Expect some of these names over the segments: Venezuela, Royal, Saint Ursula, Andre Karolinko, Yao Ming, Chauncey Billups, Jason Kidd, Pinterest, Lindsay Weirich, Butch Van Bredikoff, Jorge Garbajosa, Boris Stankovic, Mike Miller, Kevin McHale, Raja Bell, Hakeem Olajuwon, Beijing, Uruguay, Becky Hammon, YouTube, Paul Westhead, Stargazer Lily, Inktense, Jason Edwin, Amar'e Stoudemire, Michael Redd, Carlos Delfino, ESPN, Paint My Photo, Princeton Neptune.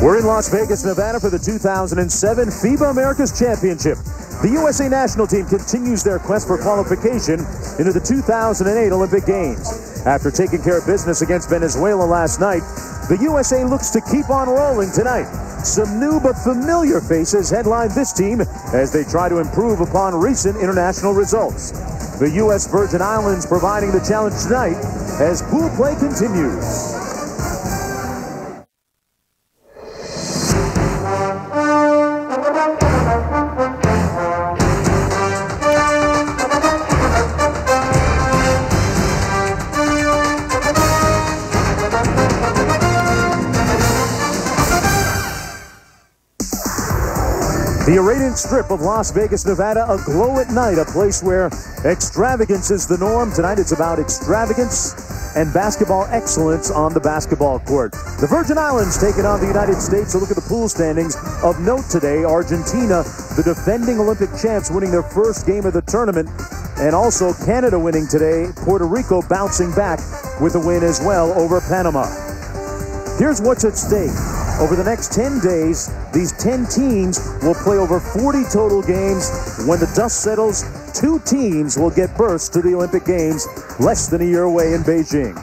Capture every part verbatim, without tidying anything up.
We're in Las Vegas, Nevada for the two thousand seven FIBA Americas Championship. The U S A national team continues their quest for qualification into the two thousand eight Olympic Games. After taking care of business against Venezuela last night, the U S A looks to keep on rolling tonight. Some new but familiar faces headline this team as they try to improve upon recent international results. The U S. Virgin Islands providing the challenge tonight as pool play continues. The Iranian Strip of Las Vegas, Nevada, aglow at night, a place where extravagance is the norm. Tonight it's about extravagance and basketball excellence on the basketball court. The Virgin Islands taking on the United States. A look at the pool standings. Of note today, Argentina, the defending Olympic champs, winning their first game of the tournament. And also Canada winning today. Puerto Rico bouncing back with a win as well over Panama. Here's what's at stake. Over the next ten days, these ten teams will play over forty total games. When the dust settles, two teams will get berths to the Olympic Games less than a year away in Beijing.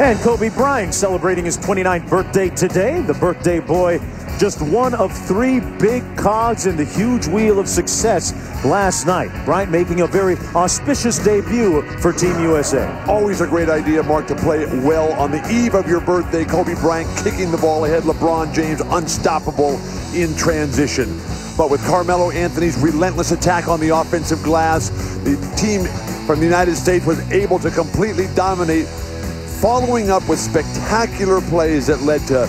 And Kobe Bryant celebrating his twenty-ninth birthday today. The birthday boy, just one of three big cogs in the huge wheel of success last night. Bryant making a very auspicious debut for Team U S A. Always a great idea, Mark, to play well on the eve of your birthday. Kobe Bryant kicking the ball ahead. LeBron James unstoppable in transition. But with Carmelo Anthony's relentless attack on the offensive glass, the team from the United States was able to completely dominate, following up with spectacular plays that led to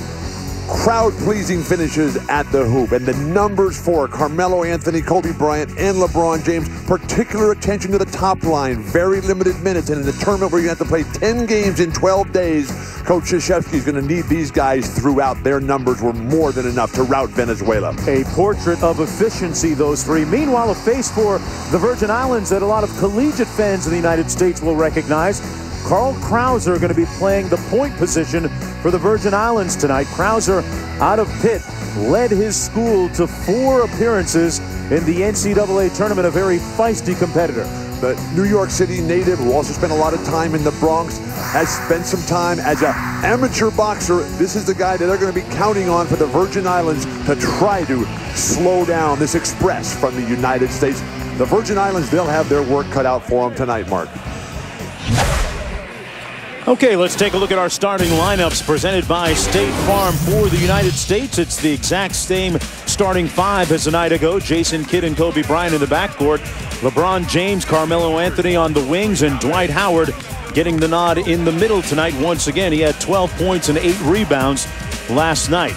crowd-pleasing finishes at the hoop. And the numbers for Carmelo Anthony, Kobe Bryant, and LeBron James, particular attention to the top line, very limited minutes, and in a tournament where you have to play ten games in twelve days, Coach Krzyzewski is going to need these guys throughout. Their numbers were more than enough to rout Venezuela. A portrait of efficiency, those three. Meanwhile, a face for the Virgin Islands that a lot of collegiate fans in the United States will recognize. Carl Krauser going to be playing the point position for the Virgin Islands tonight. Krauser, out of Pitt, led his school to four appearances in the N C double A tournament, a very feisty competitor. The New York City native, who also spent a lot of time in the Bronx, has spent some time as an amateur boxer. This is the guy that they're going to be counting on for the Virgin Islands to try to slow down this express from the United States. The Virgin Islands, they'll have their work cut out for them tonight, Mark. Okay, let's take a look at our starting lineups presented by State Farm for the United States. It's the exact same starting five as a night ago. Jason Kidd and Kobe Bryant in the backcourt. LeBron James, Carmelo Anthony on the wings, and Dwight Howard getting the nod in the middle tonight. Once again, he had twelve points and eight rebounds last night.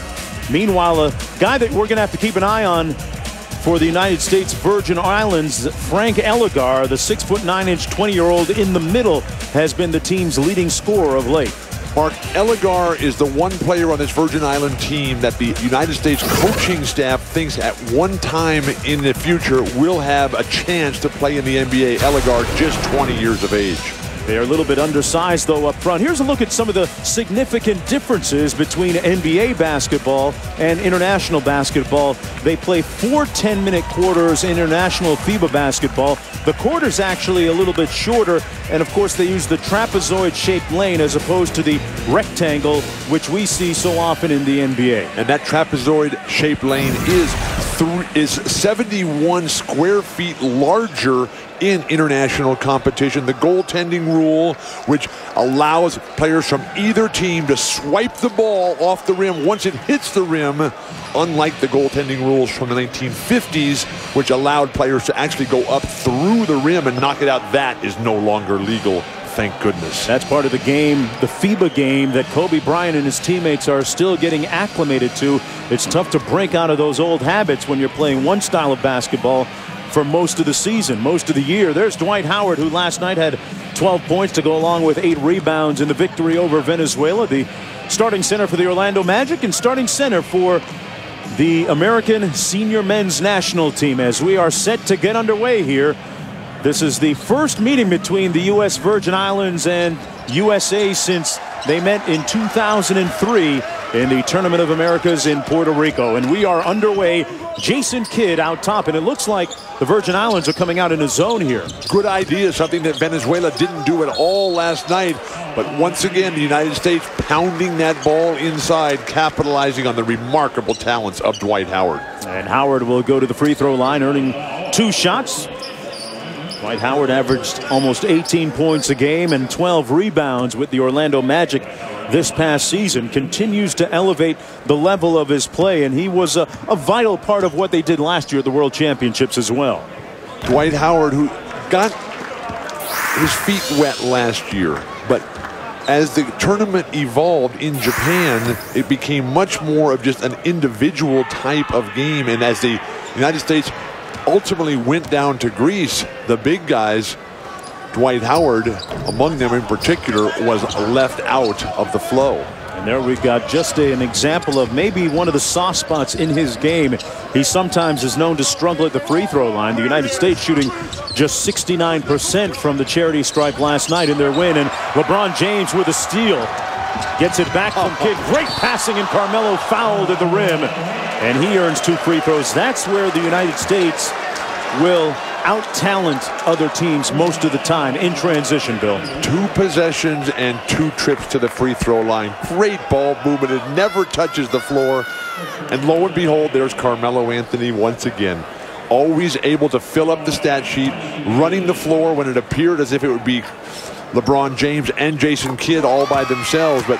Meanwhile, a guy that we're going to have to keep an eye on for the United States Virgin Islands, Frank Elegar, the six foot nine inch twenty year old in the middle, has been the team's leading scorer of late. Mark, Elegar is the one player on this Virgin Island team that the United States coaching staff thinks at one time in the future will have a chance to play in the N B A. Elegar, just twenty years of age. They're a little bit undersized, though, up front. Here's a look at some of the significant differences between N B A basketball and international basketball. They play four ten minute quarters in international FIBA basketball. The quarter's actually a little bit shorter, and of course, they use the trapezoid-shaped lane as opposed to the rectangle, which we see so often in the N B A. And that trapezoid-shaped lane is, is seventy-one square feet larger in international competition. The goaltending rule, which allows players from either team to swipe the ball off the rim once it hits the rim, unlike the goaltending rules from the nineteen fifties, which allowed players to actually go up through the rim and knock it out. That is no longer legal, thank goodness. That's part of the game, the FIBA game, that Kobe Bryant and his teammates are still getting acclimated to. It's tough to break out of those old habits when you're playing one style of basketball for most of the season, most of the year. There's Dwight Howard, who last night had twelve points to go along with eight rebounds in the victory over Venezuela. The starting center for the Orlando Magic and starting center for the American senior men's national team as we are set to get underway here. This is the first meeting between the U S. Virgin Islands and U S A since they met in two thousand three in the Tournament of Americas in Puerto Rico. And we are underway. Jason Kidd out top, and it looks like the Virgin Islands are coming out in a zone here. Good idea, something that Venezuela didn't do at all last night. But once again, the United States pounding that ball inside, capitalizing on the remarkable talents of Dwight Howard. And Howard will go to the free throw line, earning two shots. Dwight Howard averaged almost eighteen points a game and twelve rebounds with the Orlando Magic this past season. Continues to elevate the level of his play, and he was a, a vital part of what they did last year at the World Championships as well. Dwight Howard, who got his feet wet last year, but as the tournament evolved in Japan, it became much more of just an individual type of game. And as the United States ultimately went down to Greece, the big guys, Dwight Howard among them in particular, was left out of the flow. And there we've got just an example of maybe one of the soft spots in his game. He sometimes is known to struggle at the free throw line. The United States shooting just sixty-nine percent from the charity stripe last night in their win, and LeBron James with a steal. Gets it back from Kidd. Great passing, and Carmelo fouled at the rim. And he earns two free throws. That's where the United States will out-talent other teams most of the time in transition, Bill. Two possessions and two trips to the free throw line. Great ball movement. It never touches the floor. And lo and behold, there's Carmelo Anthony once again. Always able to fill up the stat sheet, running the floor when it appeared as if it would be LeBron James and Jason Kidd all by themselves, but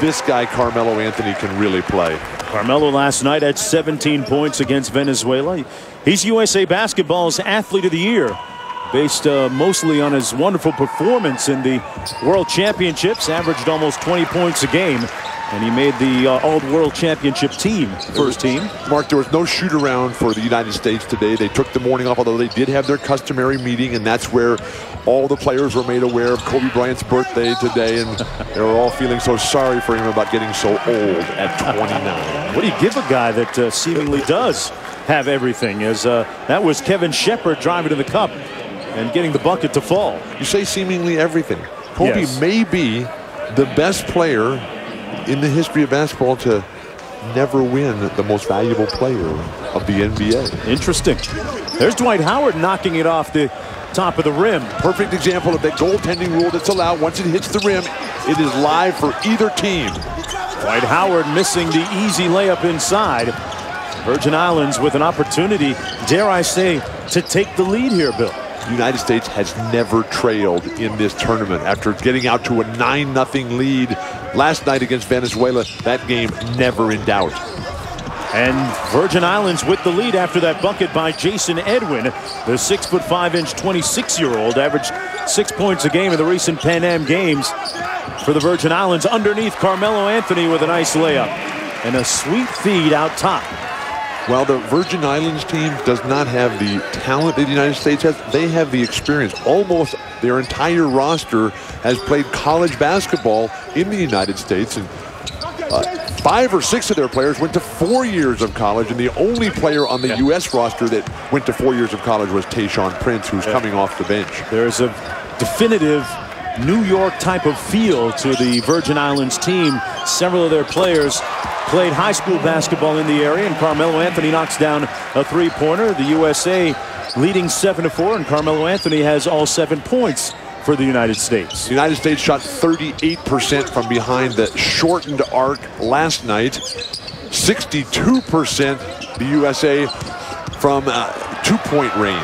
this guy, Carmelo Anthony, can really play. Carmelo last night had seventeen points against Venezuela. He's U S A Basketball's Athlete of the Year, based uh, mostly on his wonderful performance in the World Championships, averaged almost twenty points a game, and he made the uh, All-World Championship team, first team. Mark, there was no shoot-around for the United States today. They took the morning off, although they did have their customary meeting, and that's where all the players were made aware of Kobe Bryant's birthday today, and they were all feeling so sorry for him about getting so old at twenty-nine. What do you give a guy that uh, seemingly does have everything? As uh, that was Kevin Shepard driving to the cup and getting the bucket to fall. You say seemingly everything. Kobe yes. may be the best player in the history of basketball to never win the most valuable player of the N B A. Interesting. There's Dwight Howard knocking it off the top of the rim. Perfect example of that goaltending rule that's allowed. Once it hits the rim, it is live for either team. Dwight Howard missing the easy layup inside. Virgin Islands with an opportunity, dare I say, to take the lead here, Bill. The United States has never trailed in this tournament after getting out to a nine nothing lead last night against Venezuela. That game never in doubt. And Virgin Islands with the lead after that bucket by Jason Edwin, the six foot five inch twenty-six year old, averaged six points a game in the recent Pan Am games for the Virgin Islands, underneath Carmelo Anthony with a nice layup and a sweet feed out top. While the Virgin Islands team does not have the talent that the United States has, they have the experience. Almost their entire roster has played college basketball in the United States, and uh, five or six of their players went to four years of college, and the only player on the yeah. U S roster that went to four years of college was Tayshaun Prince, who's yeah. coming off the bench. There's a definitive New York type of feel to the Virgin Islands team. Several of their players played high school basketball in the area, and Carmelo Anthony knocks down a three-pointer. The U S A leading seven to four, and Carmelo Anthony has all seven points for the United States. The United States shot thirty-eight percent from behind the shortened arc last night, sixty-two percent the U S A from uh, two-point range.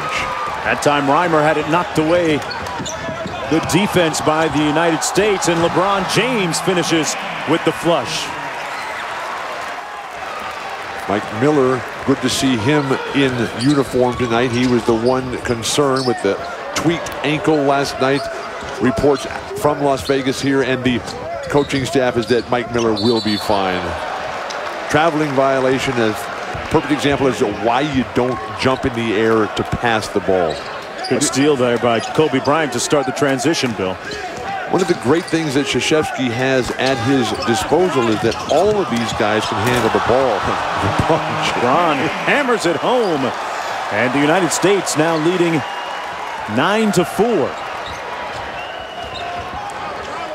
That time Reimer had it knocked away. Good defense by the United States, and LeBron James finishes with the flush. Mike Miller, good to see him in uniform tonight. He was the one concerned with the tweaked ankle last night. Reports from Las Vegas here and the coaching staff is that Mike Miller will be fine. Traveling violation, as perfect example is why you don't jump in the air to pass the ball. Good steal there by Kobe Bryant to start the transition, Bill. One of the great things that Krzyzewski has at his disposal is that all of these guys can handle the ball. LeBron hammers it home, and the United States now leading nine to four.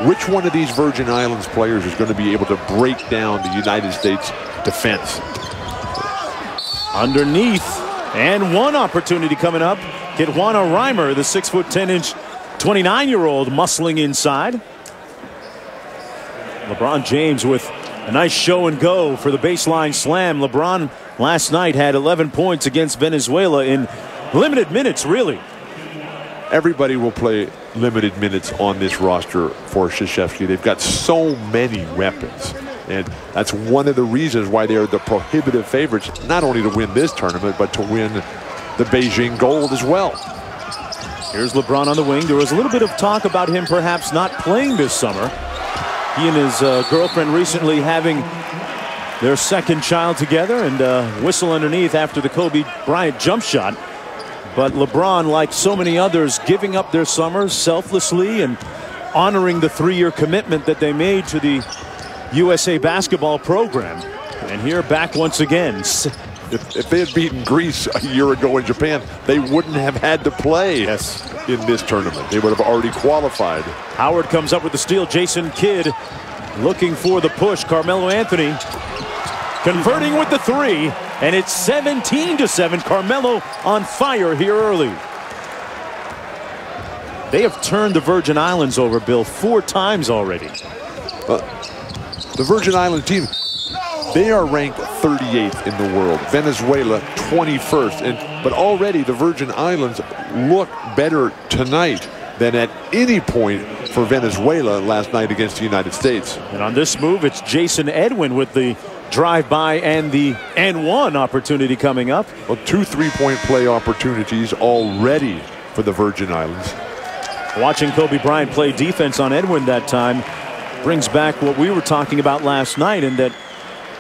which one of these Virgin Islands players is going to be able to break down the United States defense? Underneath, and one opportunity coming up. Kitwana Rhymer, the six foot ten inch twenty-nine year old, muscling inside. LeBron James with a nice show and go for the baseline slam. LeBron last night had eleven points against Venezuela in limited minutes, really. Everybody will play limited minutes on this roster for Krzyzewski. They've got so many weapons. And that's one of the reasons why they're the prohibitive favorites, not only to win this tournament, but to win the Beijing gold as well. Here's LeBron on the wing. There was a little bit of talk about him perhaps not playing this summer. He and his uh, girlfriend recently having their second child together, and uh, whistle underneath after the Kobe Bryant jump shot. But LeBron, like so many others, giving up their summers selflessly and honoring the three-year commitment that they made to the U S A basketball program. And here back once again. If, if they had beaten Greece a year ago in Japan, they wouldn't have had to play. Yes. In this tournament, they would have already qualified. Howard comes up with the steal. Jason Kidd looking for the push. Carmelo Anthony converting with the three, and it's seventeen to seven. Carmelo on fire here early. They have turned the Virgin Islands over, Bill, four times already. Uh, the Virgin Island team, they are ranked thirty-eighth in the world. Venezuela twenty-first, and but already the Virgin Islands look better tonight than at any point for Venezuela last night against the United States. And on this move, it's Jason Edwin with the drive-by and the and one opportunity coming up. Well, two three-point play opportunities already for the Virgin Islands. Watching Kobe Bryant play defense on Edwin that time brings back what we were talking about last night, and that,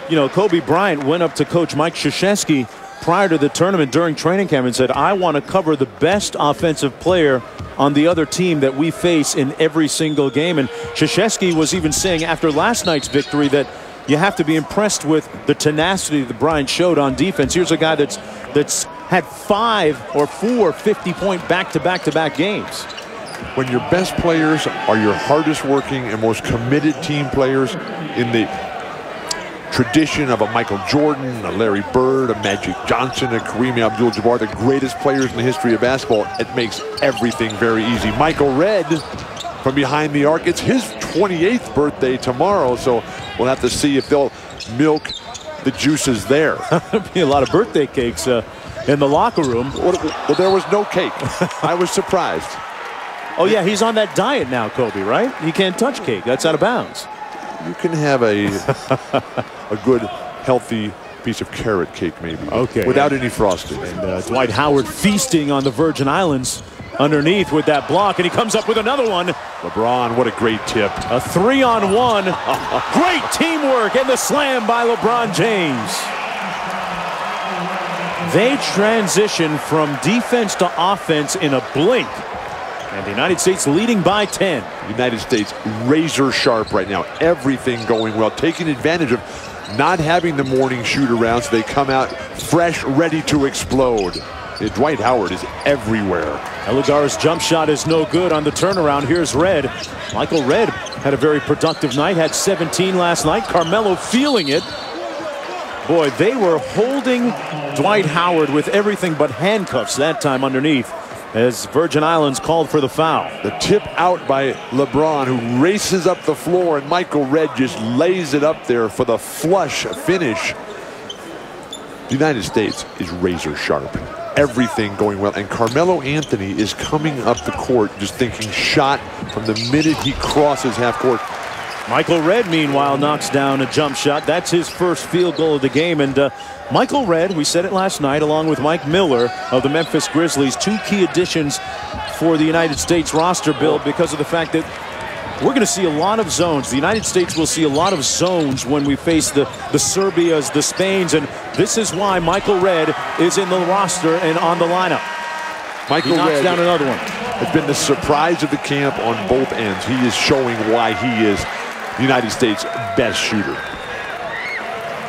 you know, Kobe Bryant went up to coach Mike Krzyzewski prior to the tournament during training camp and said, I want to cover the best offensive player on the other team that we face in every single game. And Krzyzewski was even saying after last night's victory that you have to be impressed with the tenacity that Bryant showed on defense. Here's a guy that's that's had five or four fifty point back-to-back-to-back games. When your best players are your hardest working and most committed team players, in the tradition of a Michael Jordan, a Larry Bird, a Magic Johnson, a Kareem Abdul-Jabbar, the greatest players in the history of basketball, it makes everything very easy. Michael Redd from behind the arc. It's his twenty-eighth birthday tomorrow, so we'll have to see if they'll milk the juices there. There'll be a lot of birthday cakes uh, in the locker room. Well, there was no cake. I was surprised. Oh, yeah, he's on that diet now, Kobe, right? He can't touch cake. That's out of bounds. You can have a a good, healthy piece of carrot cake, maybe, okay, without any frosting. And uh, Dwight Howard feasting on the Virgin Islands underneath with that block, and he comes up with another one. LeBron, what a great tip. A three on one. Great teamwork and the slam by LeBron James. They transition from defense to offense in a blink. And the United States leading by ten. United States razor sharp right now. Everything going well. Taking advantage of not having the morning shoot around, so they come out fresh, ready to explode. And Dwight Howard is everywhere. Elegar's jump shot is no good on the turnaround. Here's Redd. Michael Redd had a very productive night. Had seventeen last night. Carmelo feeling it. Boy, they were holding Dwight Howard with everything but handcuffs that time underneath, as Virgin Islands called for the foul. The tip out by LeBron, who races up the floor, and Michael Redd just lays it up there for the flush finish. The United States is razor sharp. Everything going well. And Carmelo Anthony is coming up the court just thinking shot from the minute he crosses half court. Michael Redd, meanwhile, knocks down a jump shot. That's his first field goal of the game. And uh, Michael Redd, we said it last night, along with Mike Miller of the Memphis Grizzlies, two key additions for the United States roster, Bill, because of the fact that we're going to see a lot of zones. The United States will see a lot of zones when we face the, the Serbias, the Spains, and this is why Michael Redd is in the roster and on the lineup. Michael Redd knocks down another one. It's been the surprise of the camp on both ends. He is showing why he is United States best shooter.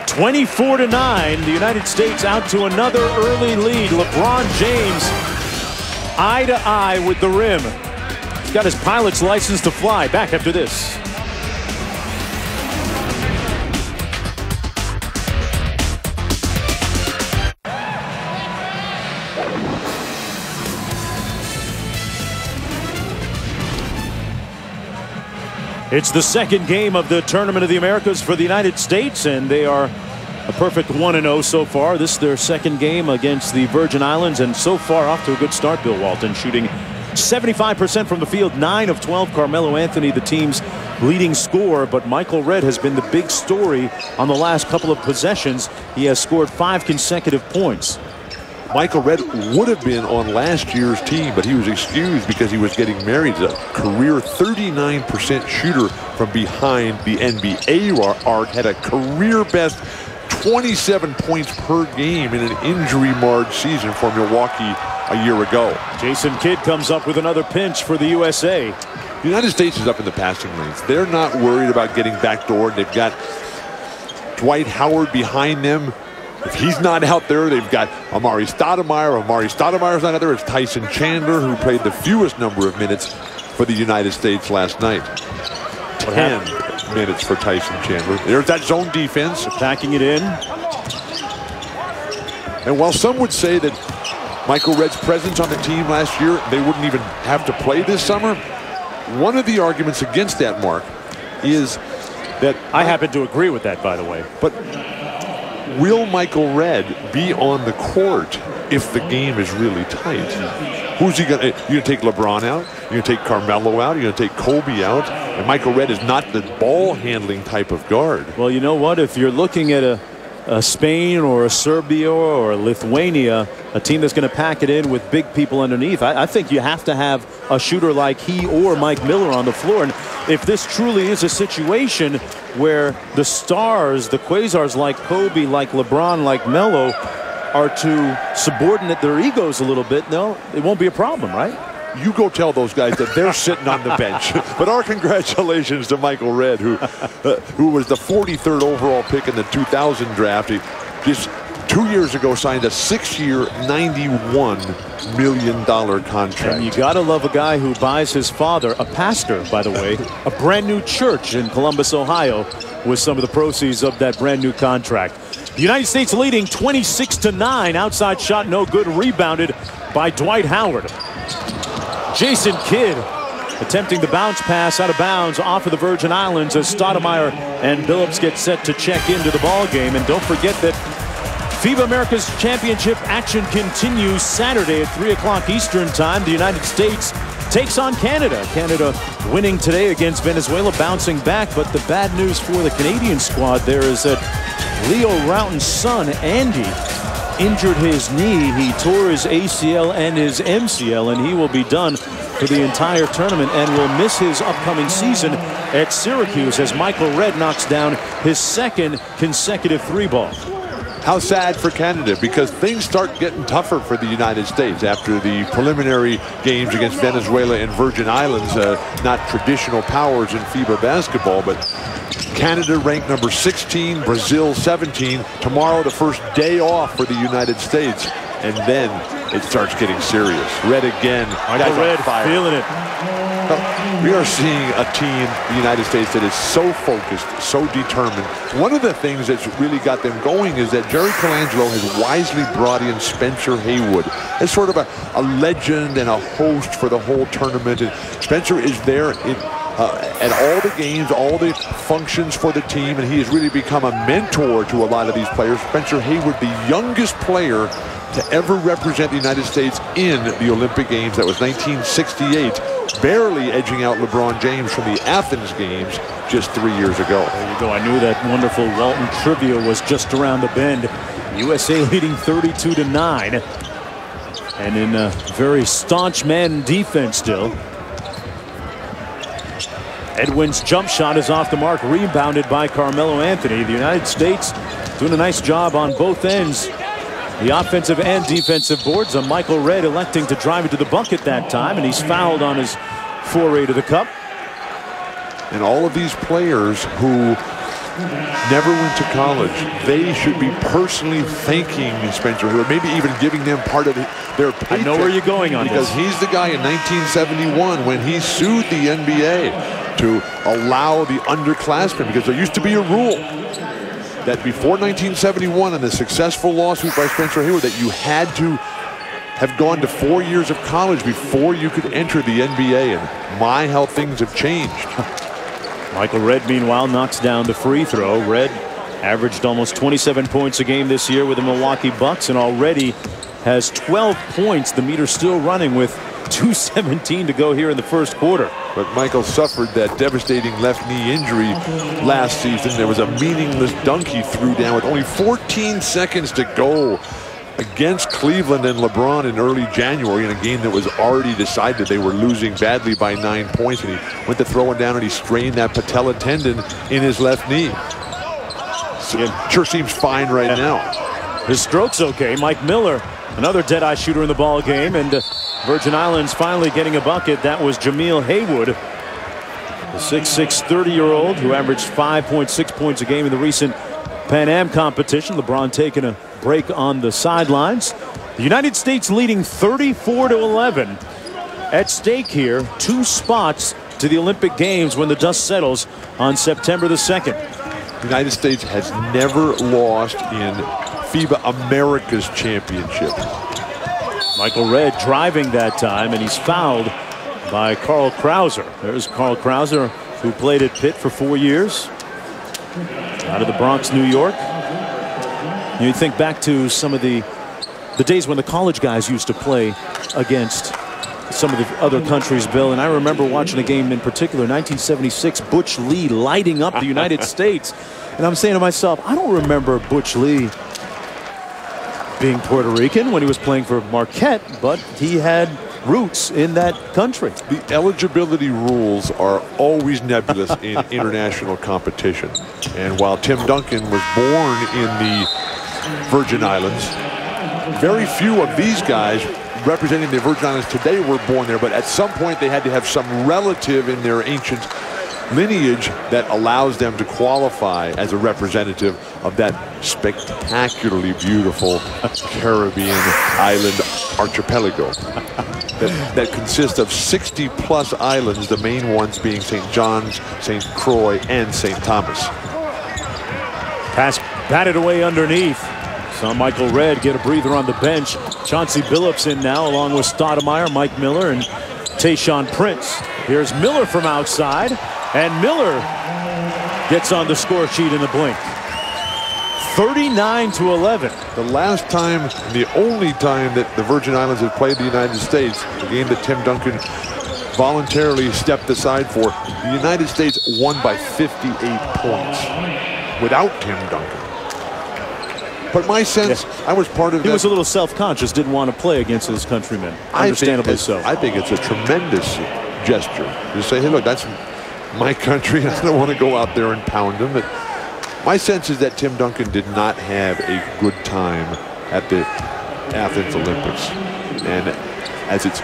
twenty-four to nine, the United States out to another early lead. LeBron James eye to eye with the rim. He's got his pilot's license to fly. Back after this. It's the second game of the Tournament of the Americas for the United States, and they are a perfect one and oh so far. This is their second game against the Virgin Islands, and so far off to a good start. Bill Walton shooting seventy-five percent from the field, nine of twelve. Carmelo Anthony, the team's leading scorer, but Michael Redd has been the big story on the last couple of possessions. He has scored five consecutive points. Michael Redd would have been on last year's team, but he was excused because he was getting married. He's a career thirty-nine percent shooter from behind the N B A arc, had a career best twenty-seven points per game in an injury-marred season for Milwaukee a year ago. Jason Kidd comes up with another pinch for the U S A. The United States is up in the passing lanes. They're not worried about getting backdoored. They've got Dwight Howard behind them. If he's not out there, they've got Amar'e Stoudemire. Amar'e Stoudemire's not out there. It's Tyson Chandler, who played the fewest number of minutes for the United States last night. Ten minutes for Tyson Chandler. There's that zone defense. Packing it in. And while some would say that Michael Redd's presence on the team last year, they wouldn't even have to play this summer, one of the arguments against that, Mark, is that... I happen to agree with that, by the way. But... will Michael Redd be on the court if the game is really tight? Who's he gonna? You're gonna take LeBron out. You're gonna take Carmelo out. You're gonna take Kobe out. And Michael Redd is not the ball handling type of guard. Well, you know what? If you're looking at a, a Spain or a Serbia or a Lithuania, a team that's gonna pack it in with big people underneath, I, I think you have to have a shooter like he or Mike Miller on the floor. And if this truly is a situation where the stars, the quasars like Kobe, like LeBron, like Melo, are to subordinate their egos a little bit, no, it won't be a problem, right? You go tell those guys that they're sitting on the bench. But our congratulations to Michael Redd, who, uh, who was the forty-third overall pick in the two thousand draft. He just two years ago signed a six-year, ninety-one million dollar contract. And you got to love a guy who buys his father, a pastor, by the way, a brand-new church in Columbus, Ohio, with some of the proceeds of that brand-new contract. The United States leading twenty-six to nine. Outside shot, no good. Rebounded by Dwight Howard. Jason Kidd attempting the bounce pass out of bounds off of the Virgin Islands as Stoudemire and Billups get set to check into the ballgame. And don't forget that FIBA Americas Championship action continues Saturday at three o'clock Eastern Time. The United States takes on Canada. Canada winning today against Venezuela, bouncing back. But the bad news for the Canadian squad there is that Leo Rautins' son, Andy, injured his knee. He tore his A C L and his M C L, and he will be done for the entire tournament and will miss his upcoming season at Syracuse as Michael Redd knocks down his second consecutive three-ball. How sad for Canada, because things start getting tougher for the United States after the preliminary games against Venezuela and Virgin Islands, uh, not traditional powers in FIBA basketball, but Canada ranked number sixteen, Brazil seventeen. Tomorrow, the first day off for the United States, and then it starts getting serious. Redd again. Michael Redd feeling it. We are seeing a team, the United States, that is so focused, so determined. One of the things that's really got them going is that Jerry Colangelo has wisely brought in Spencer Haywood as sort of a, a legend and a host for the whole tournament. And Spencer is there in, uh, at all the games, all the functions for the team, and he has really become a mentor to a lot of these players. Spencer Haywood, the youngest player to ever represent the United States in the Olympic Games. That was nineteen sixty-eight, barely edging out LeBron James from the Athens Games just three years ago. There you go. I knew that wonderful Walton trivia was just around the bend. U S A leading thirty-two to nine. And in a very staunch man defense still. Edwin's jump shot is off the mark, rebounded by Carmelo Anthony. The United States doing a nice job on both ends. The offensive and defensive boards on Michael Redd, electing to drive it to the bucket that time, and he's fouled on his foray to the cup. And all of these players who never went to college. They should be personally thanking Spencer Haywood, maybe even giving them part of their paycheck. I know where you're going on because this. Because he's the guy in nineteen seventy-one when he sued the N B A to allow the underclassmen, because there used to be a rule that before nineteen seventy-one and the successful lawsuit by Spencer Haywood that you had to have gone to four years of college before you could enter the N B A, and my, how things have changed. Michael Redd, meanwhile, knocks down the free throw. Redd averaged almost twenty-seven points a game this year with the Milwaukee Bucks and already has twelve points. The meter still running with two seventeen to go here in the first quarter. But Michael suffered that devastating left knee injury last season. There was a meaningless dunk he threw down with only fourteen seconds to go against Cleveland and LeBron in early January in a game that was already decided. They were losing badly by nine points, and he went to throw it down and he strained that patella tendon in his left knee. So sure seems fine right yeah. now. His stroke's okay. Mike Miller, another dead-eye shooter in the ball game, and uh, Virgin Islands finally getting a bucket. That was Jamal Haywood, the six six, thirty-year-old who averaged five point six points a game in the recent Pan Am competition. LeBron taking a break on the sidelines. The United States leading thirty-four to eleven. At stake here, two spots to the Olympic Games when the dust settles on September the second. The United States has never lost in FIBA Americas Championship. Michael Redd driving that time, and he's fouled by Carl Krauser. There's Carl Krauser, who played at Pitt for four years. Out of the Bronx, New York. You think back to some of the the days when the college guys used to play against some of the other countries, Bill, and I remember watching a game in particular, nineteen seventy-six, Butch Lee lighting up the United States, and I'm saying to myself, I don't remember Butch Lee being Puerto Rican when he was playing for Marquette, but he had roots in that country. The eligibility rules are always nebulous in international competition, and while Tim Duncan was born in the Virgin Islands, very few of these guys representing the Virgin Islands today were born there, but at some point they had to have some relative in their ancient lineage that allows them to qualify as a representative of that spectacularly beautiful Caribbean island archipelago that, that consists of sixty plus islands, the main ones being Saint John's, Saint Croix, and Saint Thomas. Pass batted away underneath. Saw Michael Redd get a breather on the bench. Chauncey Billups in now, along with Stoudemire, Mike Miller, and Tayshaun Prince. Here's Miller from outside, and Miller gets on the score sheet in the blink. thirty-nine to eleven. The last time, the only time that the Virgin Islands have played the United States, the game that Tim Duncan voluntarily stepped aside for, the United States won by fifty-eight points. Without Tim Duncan. But my sense, yeah. I was part of it. He was a little self-conscious, didn't want to play against his countrymen. Understandably I so. I think it's a tremendous gesture to say, hey, look, that's my country. I don't want to go out there and pound them. But my sense is that Tim Duncan did not have a good time at the Athens Olympics. And as it's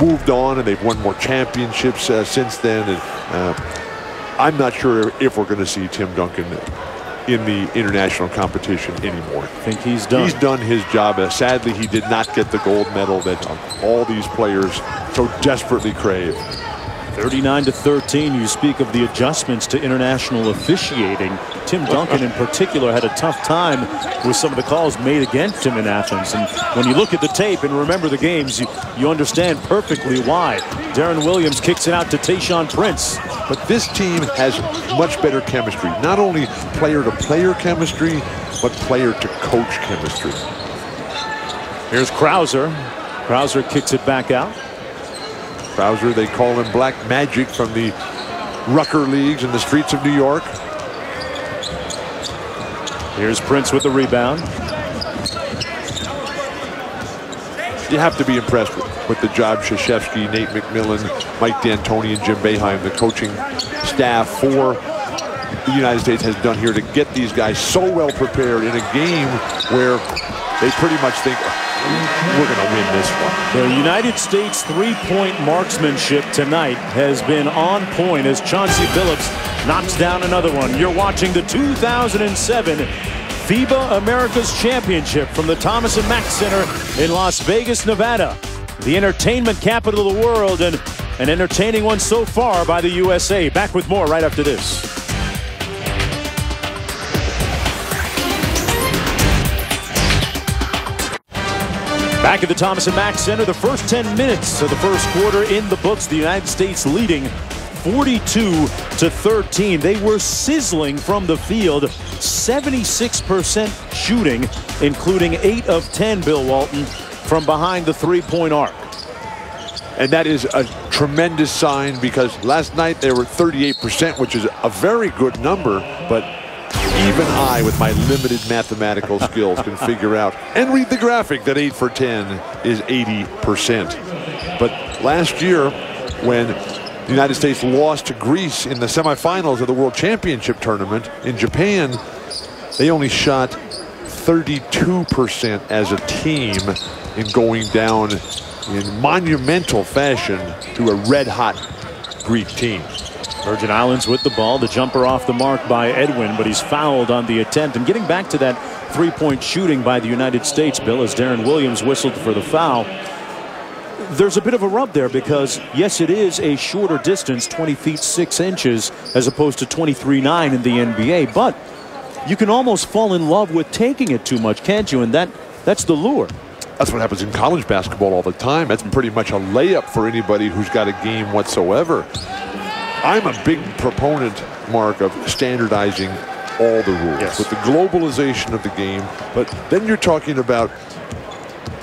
moved on and they've won more championships uh, since then, and uh, I'm not sure if we're going to see Tim Duncan in the international competition anymore. I think he's done. He's done his job. Sadly, he did not get the gold medal that all these players so desperately crave. thirty-nine to thirteen. You speak of the adjustments to international officiating. Tim Duncan in particular had a tough time with some of the calls made against him in Athens, and when you look at the tape and remember the games, you, you understand perfectly why. Deron Williams kicks it out to Tayshaun Prince. But this team has much better chemistry, not only player to player chemistry, but player to coach chemistry. Here's Krauser. Krauser kicks it back out. Krauser, they call him Black Magic from the Rucker Leagues in the streets of New York. Here's Prince with the rebound. You have to be impressed with, with the job Krzyzewski, Nate McMillan, Mike D'Antoni, and Jim Boeheim, the coaching staff for the United States, has done here to get these guys so well prepared in a game where they pretty much think, We're going to win this one. The United States three-point marksmanship tonight has been on point as Chauncey Billups knocks down another one. You're watching the two thousand seven FIBA Americas Championship from the Thomas and Mack Center in Las Vegas, Nevada, the entertainment capital of the world, and an entertaining one so far by the U S A. Back with more right after this. Back at the Thomas and Mack Center, the first ten minutes of the first quarter in the books. The United States leading forty-two to thirteen. They were sizzling from the field, seventy-six percent shooting, including eight of ten, Bill Walton, from behind the three-point arc. And that is a tremendous sign, because last night they were thirty-eight percent, which is a very good number, but even I, with my limited mathematical skills, can figure out and read the graphic that eight for ten is eighty percent. But last year, when the United States lost to Greece in the semifinals of the World Championship tournament in Japan, they only shot thirty-two percent as a team in going down in monumental fashion to a red-hot Greek team. Virgin Islands with the ball. The jumper off the mark by Edwin, but he's fouled on the attempt. And getting back to that three-point shooting by the United States, Bill, as Deron Williams whistled for the foul, there's a bit of a rub there, because yes, it is a shorter distance, twenty feet six inches, as opposed to twenty-three nine in the N B A, but you can almost fall in love with taking it too much, can't you? And that that's the lure. That's what happens in college basketball all the time. That's pretty much a layup for anybody who's got a game whatsoever. I'm a big proponent, Mark, of standardizing all the rules. Yes. With the globalization of the game, but then you're talking about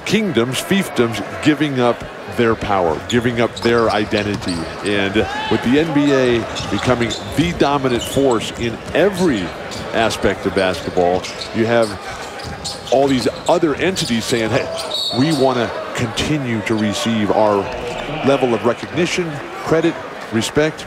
kingdoms, fiefdoms, giving up their power, giving up their identity. And with the N B A becoming the dominant force in every aspect of basketball, you have all these other entities saying, hey, we want to continue to receive our level of recognition, credit, respect,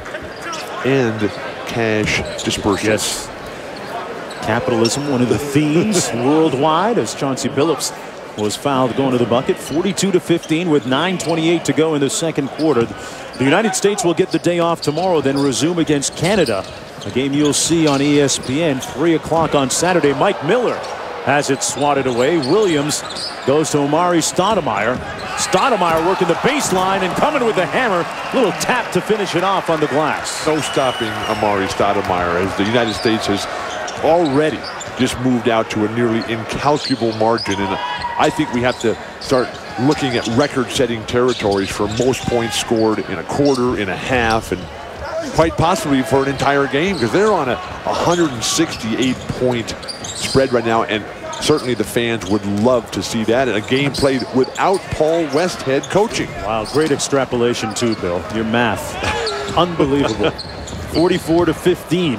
and cash dispersions. Yes. Capitalism, one of the themes worldwide, as Chauncey Billups was fouled going to the bucket. forty-two to fifteen with nine twenty-eight to go in the second quarter. The United States will get the day off tomorrow, then resume against Canada, a game you'll see on E S P N, three o'clock on Saturday. Mike Miller has it swatted away. Williams goes to Amar'e Stoudemire. Stoudemire working the baseline and coming with the hammer. Little tap to finish it off on the glass. No stopping Amar'e Stoudemire, as the United States has already just moved out to a nearly incalculable margin. And I think we have to start looking at record-setting territories for most points scored in a quarter, in a half, and quite possibly for an entire game, because they're on a one hundred sixty-eight point spread right now, and certainly the fans would love to see that in a game played without Paul Westhead coaching. Wow, great extrapolation too, Bill. Your math, unbelievable. forty-four to fifteen.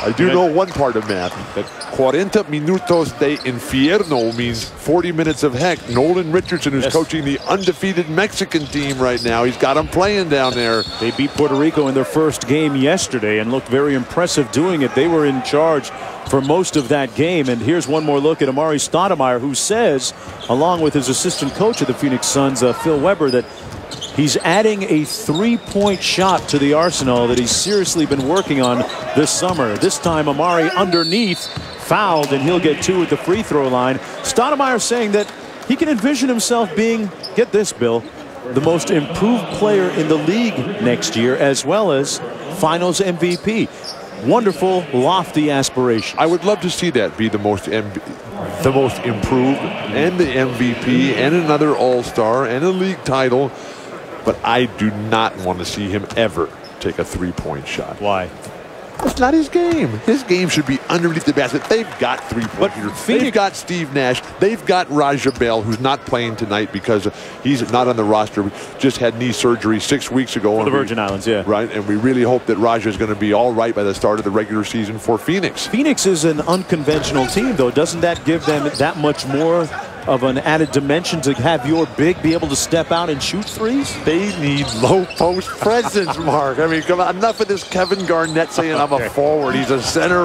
I do know one part of math. That cuarenta minutos de infierno means forty minutes of heck. Nolan Richardson, who's yes. coaching the undefeated Mexican team right now, he's got them playing down there. They beat Puerto Rico in their first game yesterday and looked very impressive doing it. They were in charge for most of that game. And here's one more look at Amar'e Stoudemire, who says, along with his assistant coach of the Phoenix Suns, uh, Phil Weber, that he's adding a three-point shot to the arsenal that he's seriously been working on this summer. This time, Amar'e underneath, fouled, and he'll get two at the free throw line. Stoudemire saying that he can envision himself being, get this, Bill, the most improved player in the league next year, as well as finals M V P. Wonderful, lofty aspiration. I would love to see that be the most the most improved, and the M V P, and another All-Star, and a league title. But I do not want to see him ever take a three-point shot. Why? That's not his game. His game should be underneath the basket. They've got three-point shooters. They've got Steve Nash. They've got Raja Bell, who's not playing tonight because he's not on the roster. Just had knee surgery six weeks ago. For the Virgin Islands, yeah. Right, and we really hope that Raja is going to be all right by the start of the regular season for Phoenix. Phoenix is an unconventional team, though. Doesn't that give them that much more of an added dimension to have your big be able to step out and shoot threes? They need low post presence, Mark. I mean, come on, enough of this Kevin Garnett saying I'm a forward. He's a center.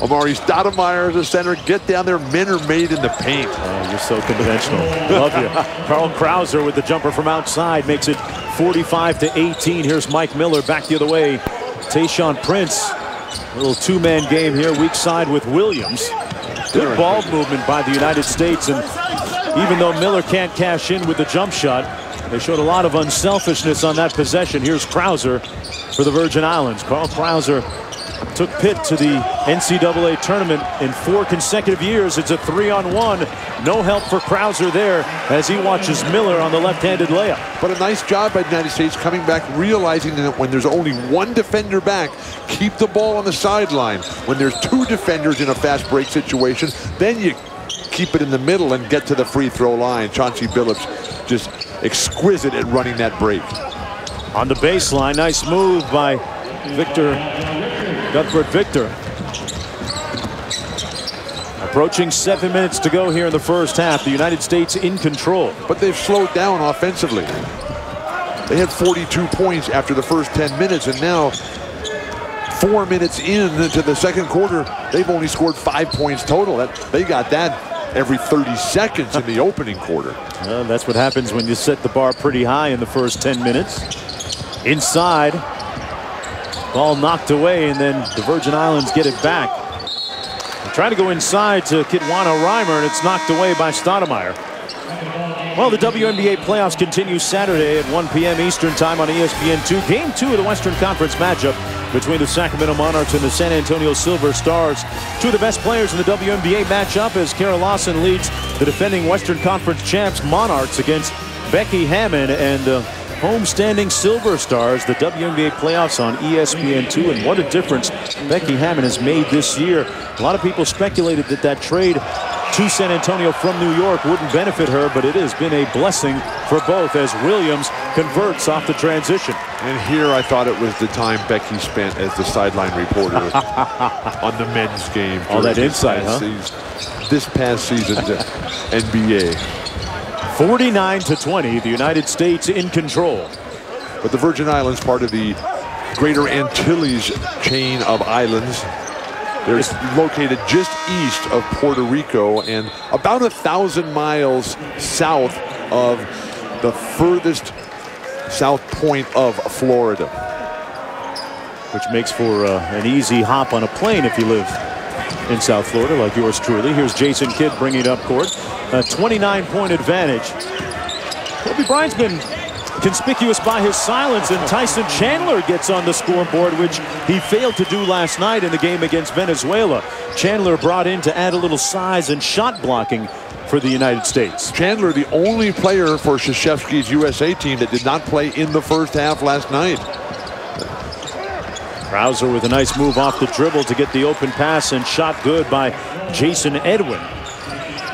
Amar'e Stoudemire as a center. Get down there. Men are made in the paint. Oh, you're so conventional. Love you. Carl Krauser with the jumper from outside makes it forty-five to eighteen. Here's Mike Miller back the other way. Tayshaun Prince. A little two-man game here. Weak side with Williams. Good ball movement by the United States. And even though Miller can't cash in with the jump shot, they showed a lot of unselfishness on that possession. Here's Krauser for the Virgin Islands. Carl Krauser took Pitt to the N C double A tournament in four consecutive years. It's a three on one. No help for Krauser there as he watches Miller on the left-handed layup. But a nice job by the United States coming back, realizing that when there's only one defender back, keep the ball on the sideline. When there's two defenders in a fast break situation, then you keep it in the middle and get to the free throw line. Chauncey Billups just exquisite at running that break. On the baseline, nice move by Victor. Cuthbert Victor. Approaching seven minutes to go here in the first half. The United States in control. But they've slowed down offensively. They had forty-two points after the first ten minutes, and now four minutes into the second quarter, they've only scored five points total. That, they got that every thirty seconds in the opening quarter. Well, that's what happens when you set the bar pretty high in the first ten minutes. Inside. Ball knocked away, and then the Virgin Islands get it back. They're trying to go inside to Kitwana Rhymer, and it's knocked away by Stoudemire. Well, the W N B A playoffs continue Saturday at one P M Eastern time on E S P N two. Game two of the Western Conference matchup between the Sacramento Monarchs and the San Antonio Silver Stars. Two of the best players in the W N B A matchup as Kara Lawson leads the defending Western Conference champs Monarchs against Becky Hammon and uh, homestanding Silver Stars. The W N B A playoffs on E S P N two, and what a difference Becky Hammon has made this year. A lot of people speculated that that trade to San Antonio from New York wouldn't benefit her, but it has been a blessing for both as Williams converts off the transition. And here I thought it was the time Becky spent as the sideline reporter on the men's game. All that insight, huh? Season, this past season to N B A. forty-nine to twenty, the United States in control. But the Virgin Islands, part of the Greater Antilles chain of islands, they're located just east of Puerto Rico and about a thousand miles south of the furthest south point of Florida. Which makes for uh, an easy hop on a plane if you live in South Florida, like yours truly. Here's Jason Kidd bringing it up court. A twenty-nine point advantage. Kobe Bryant's been conspicuous by his silence, and Tyson Chandler gets on the scoreboard, which he failed to do last night in the game against Venezuela. Chandler brought in to add a little size and shot blocking for the United States. Chandler, the only player for Krzyzewski's U S A team that did not play in the first half last night. Krauser with a nice move off the dribble to get the open pass, and shot good by Jason Edwin.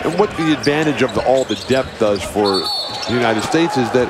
And what the advantage of the, all the depth does for the United States is that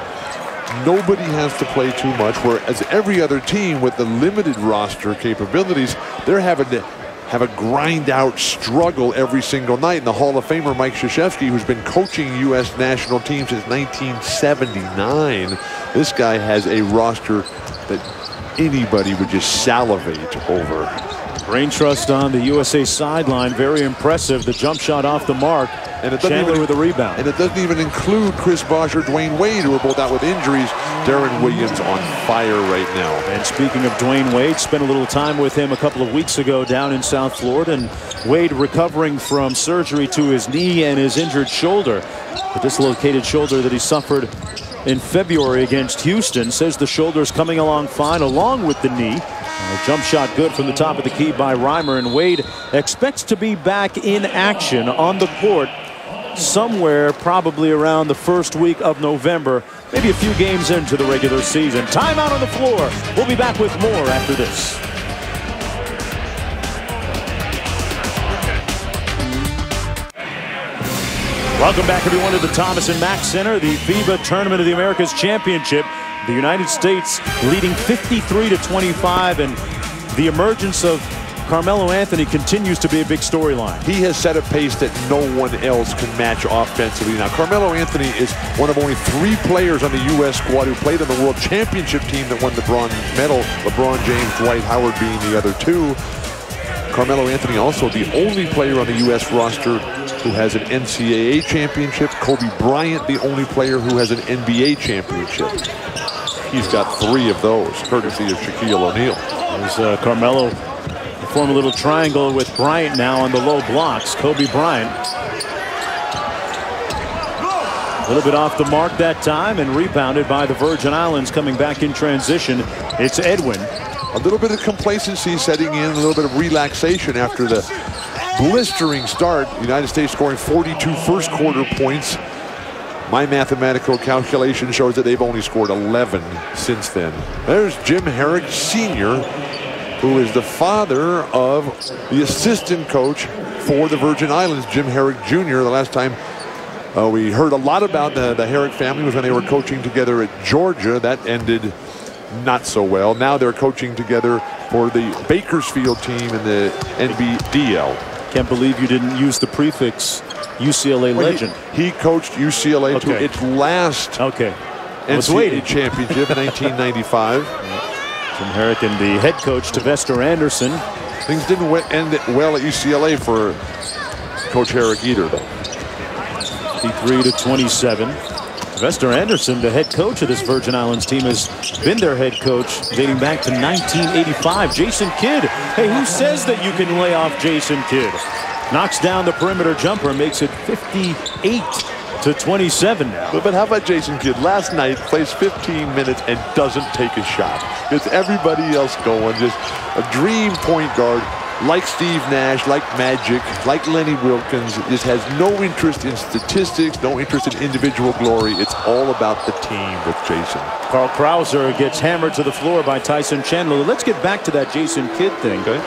nobody has to play too much, whereas every other team with the limited roster capabilities, they're having to have a grind-out struggle every single night. And the Hall of Famer Mike Krzyzewski, who's been coaching U S national team since nineteen seventy-nine, this guy has a roster that anybody would just salivate over. Brain trust on the U S A sideline, very impressive. The jump shot off the mark, and it Chandler even, with a rebound. And it doesn't even include Chris Bosh or Dwayne Wade, who are both out with injuries. Deron Williams on fire right now. And speaking of Dwayne Wade, spent a little time with him a couple of weeks ago down in South Florida, and Wade recovering from surgery to his knee and his injured shoulder. The dislocated shoulder that he suffered in February against Houston, says the shoulder's coming along fine along with the knee. A jump shot good from the top of the key by Reimer, and Wade expects to be back in action on the court somewhere probably around the first week of November, maybe a few games into the regular season. Timeout on the floor. We'll be back with more after this. Welcome back, everyone, to the Thomas and Mack Center, the FIBA Tournament of the Americas Championship. The United States leading fifty-three to twenty-five, and the emergence of Carmelo Anthony continues to be a big storyline. He has set a pace that no one else can match offensively. Now, Carmelo Anthony is one of only three players on the U S squad who played on the World Championship team that won the bronze medal, LeBron James, Dwight Howard being the other two. Carmelo Anthony also the only player on the U S roster who has an N C A A championship. Kobe Bryant, the only player who has an N B A championship. He's got three of those, courtesy of Shaquille O'Neal. There's uh, Carmelo. Form a little triangle with Bryant now on the low blocks. Kobe Bryant. A little bit off the mark that time and rebounded by the Virgin Islands. Coming back in transition, it's Edwin. A little bit of complacency setting in, a little bit of relaxation after the blistering start. The United States scoring forty-two first quarter points. My mathematical calculation shows that they've only scored eleven since then. There's Jim Herrick Senior, who is the father of the assistant coach for the Virgin Islands, Jim Herrick Junior The last time uh, we heard a lot about the, the Herrick family was when they were coaching together at Georgia. That ended not so well. Now they're coaching together for the Bakersfield team in the N B D L. Can't believe you didn't use the prefix U C L A well, legend. He, he coached U C L A okay. to its last okay. N C A A championship in nineteen ninety-five. From Herrick and the head coach to Vester Anderson. Things didn't end well at U C L A for Coach Herrick either, though. fifty-three to twenty-seven. Vester Anderson, the head coach of this Virgin Islands team, has been their head coach dating back to nineteen eighty-five. Jason Kidd. Hey, who says that you can lay off Jason Kidd? Knocks down the perimeter jumper, makes it fifty-eight to twenty-seven now. But how about Jason Kidd? Last night plays fifteen minutes and doesn't take a shot. Gets everybody else going. Just a dream point guard like Steve Nash, like Magic, like Lenny Wilkins. Just has no interest in statistics, no interest in individual glory. It's all about the team with Jason. Carl Krauser gets hammered to the floor by Tyson Chandler. Let's get back to that Jason Kidd thing. Okay.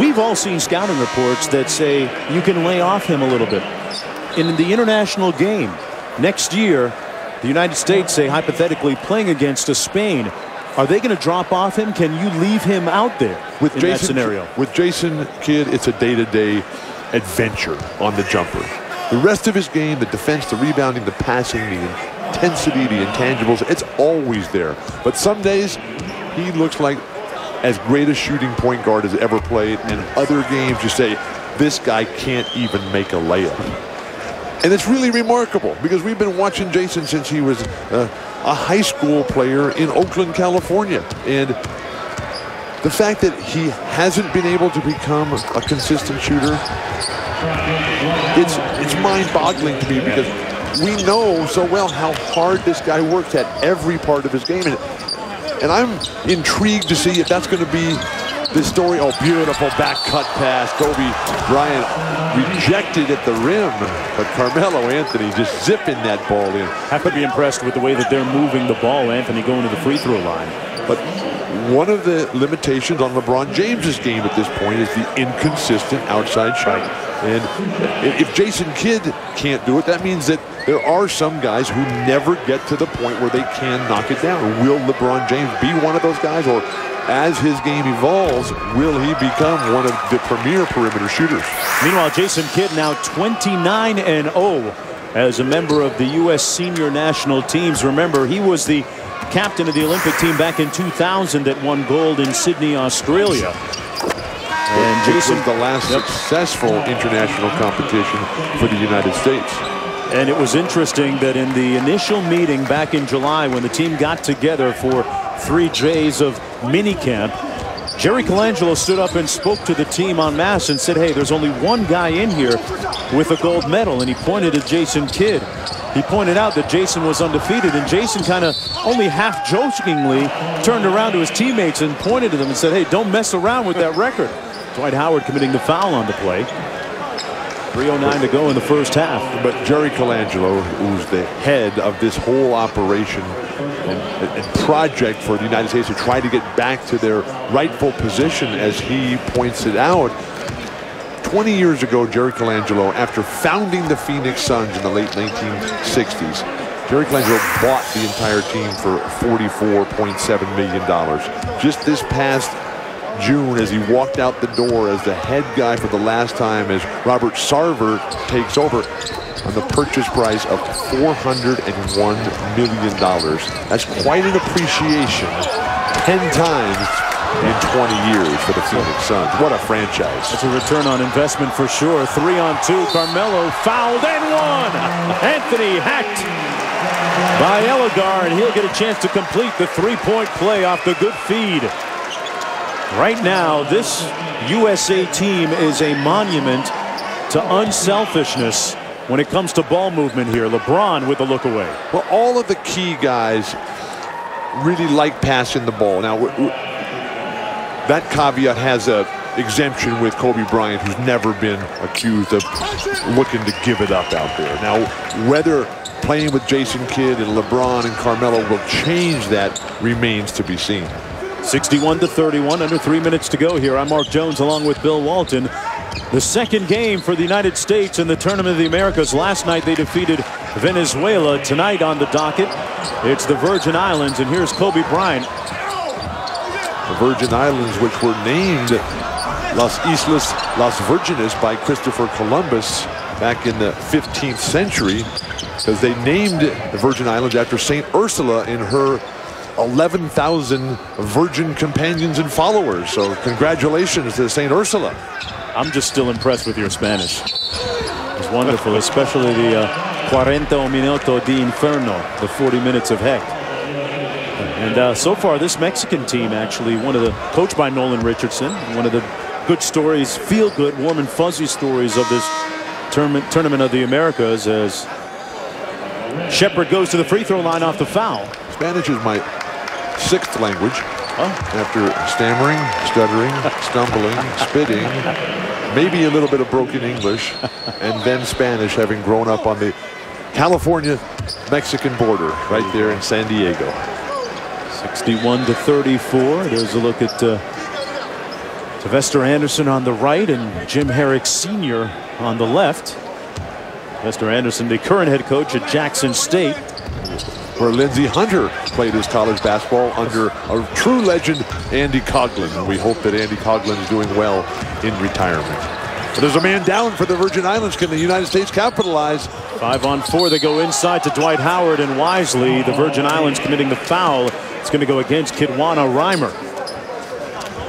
We've all seen scouting reports that say you can lay off him a little bit. In the international game next year, the United States, say hypothetically, playing against a Spain, are they going to drop off him? Can you leave him out there with in Jason, that scenario? With Jason Kidd, it's a day-to-day adventure on the jumper. The rest of his game, the defense, the rebounding, the passing, the intensity, the intangibles, it's always there. But some days, he looks like as great a shooting point guard as ever played, and other games you say, this guy can't even make a layup. And it's really remarkable because we've been watching Jason since he was uh, a high school player in Oakland, California. And the fact that he hasn't been able to become a consistent shooter, it's, it's mind-boggling to me because we know so well how hard this guy works at every part of his game. And, and I'm intrigued to see if that's going to be the story. Oh, beautiful back cut pass. Kobe Bryant rejected at the rim, but Carmelo Anthony just zipping that ball in. Have to be impressed with the way that they're moving the ball, Anthony going to the free throw line. But one of the limitations on LeBron James's game at this point is the inconsistent outside shot. And if Jason Kidd can't do it, that means that there are some guys who never get to the point where they can knock it down. Will LeBron James be one of those guys, or as his game evolves, will he become one of the premier perimeter shooters? Meanwhile, Jason Kidd now twenty-nine and oh as a member of the U S senior national teams. Remember, he was the captain of the Olympic team back in two thousand that won gold in Sydney, Australia. And this Jason was the last yep. successful international competition for the United States. And it was interesting that in the initial meeting back in July when the team got together for three days of minicamp, Jerry Colangelo stood up and spoke to the team en masse and said, hey, there's only one guy in here with a gold medal, and he pointed at Jason Kidd. He pointed out that Jason was undefeated, and Jason kind of only half jokingly turned around to his teammates and pointed to them and said, hey, don't mess around with that record. Dwight Howard committing the foul on the play. three oh nine to go in the first half. But Jerry Colangelo, who's the head of this whole operation and, and project for the United States to try to get back to their rightful position, as he points it out, twenty years ago, Jerry Colangelo, after founding the Phoenix Suns in the late nineteen sixties, Jerry Colangelo bought the entire team for forty-four point seven million dollars. Just this past June, as he walked out the door as the head guy for the last time, as Robert Sarver takes over, on the purchase price of four hundred one million dollars. That's quite an appreciation, ten times in twenty years for the Phoenix Suns. What a franchise. That's a return on investment for sure. Three on two. Carmelo fouled and won. Anthony hacked by Elegar, and he'll get a chance to complete the three-point play off the good feed. Right now, this U S A team is a monument to unselfishness when it comes to ball movement here. LeBron with the look away. Well, all of the key guys really like passing the ball. Now, that caveat has a exemption with Kobe Bryant, who's never been accused of looking to give it up out there. Now, whether playing with Jason Kidd and LeBron and Carmelo will change that remains to be seen. sixty-one to thirty-one, under three minutes to go here. I'm Mark Jones along with Bill Walton. The second game for the United States in the Tournament of the Americas. Last night they defeated Venezuela. Tonight on the docket, it's the Virgin Islands, and here's Kobe Bryant. The Virgin Islands, which were named Las Islas Las Virgenes by Christopher Columbus back in the fifteenth century, because they named the Virgin Islands after Saint Ursula and her eleven thousand virgin companions and followers. So congratulations to Saint Ursula. I'm just still impressed with your Spanish. It's wonderful, especially the uh, cuarenta minutos de inferno, the forty minutes of heck. And uh, so far, this Mexican team, actually, one of the, coached by Nolan Richardson, one of the good stories, feel good, warm and fuzzy stories of this tournament, tournament of the Americas, as Shepard goes to the free throw line off the foul. Spanish is my sixth language. Huh? After stammering, stuttering, stumbling, spitting, maybe a little bit of broken English, and then Spanish, having grown up on the California-Mexican border right there in San Diego. sixty-one to thirty-four. There's a look at uh, Vester Anderson on the right and Jim Herrick Senior on the left. Vester Anderson, the current head coach at Jackson State, where Lindsey Hunter played his college basketball under a true legend, Andy Coghlan. And we hope that Andy Coghlan is doing well in retirement. But there's a man down for the Virgin Islands. Can the United States capitalize? Five on four. They go inside to Dwight Howard, and wisely, the Virgin Islands committing the foul. It's going to go against Kitwana Rhymer.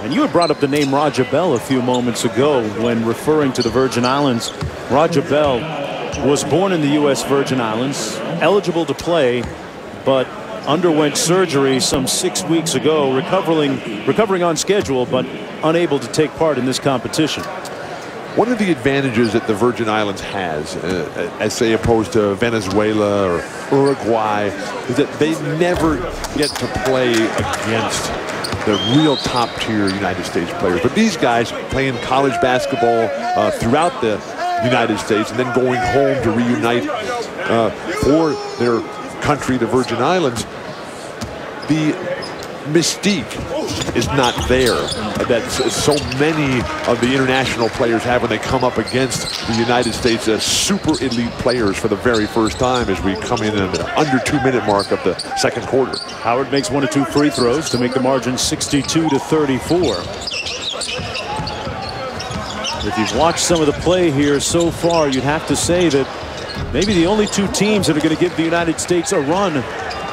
And you had brought up the name Raja Bell a few moments ago when referring to the Virgin Islands. Raja Bell was born in the U S Virgin Islands, eligible to play, but underwent surgery some six weeks ago, recovering, recovering on schedule, but unable to take part in this competition. One of the advantages that the Virgin Islands has, uh, as say opposed to Venezuela or Uruguay, is that they never get to play against the real top-tier United States players. But these guys playing college basketball uh, throughout the United States and then going home to reunite uh, for their country, the Virgin Islands, the mystique is not there that so many of the international players have when they come up against the United States as super elite players for the very first time, as we come in at the under two minute mark of the second quarter. Howard makes one of two free throws to make the margin sixty-two to thirty-four. If you've watched some of the play here so far, you'd have to say that maybe the only two teams that are going to give the United States a run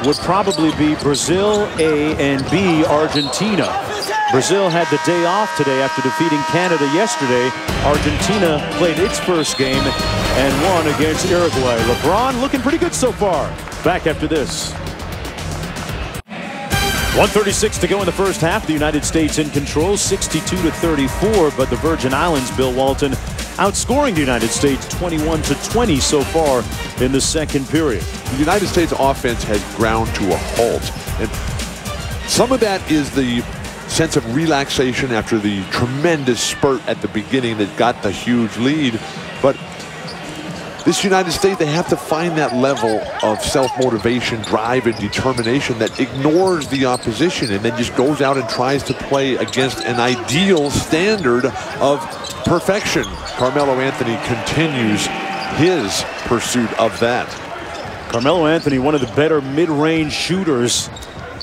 would probably be Brazil, A, and B, Argentina. Brazil had the day off today after defeating Canada yesterday. Argentina played its first game and won against Uruguay. LeBron looking pretty good so far. Back after this. one thirty-six to go in the first half. The United States in control, sixty-two to thirty-four, but the Virgin Islands, Bill Walton, outscoring the United States twenty-one to twenty so far in the second period. The United States offense has ground to a halt, and some of that is the sense of relaxation after the tremendous spurt at the beginning that got the huge lead. But this United States, they have to find that level of self-motivation, drive, and determination that ignores the opposition and then just goes out and tries to play against an ideal standard of perfection. Carmelo Anthony continues his pursuit of that. Carmelo Anthony, one of the better mid-range shooters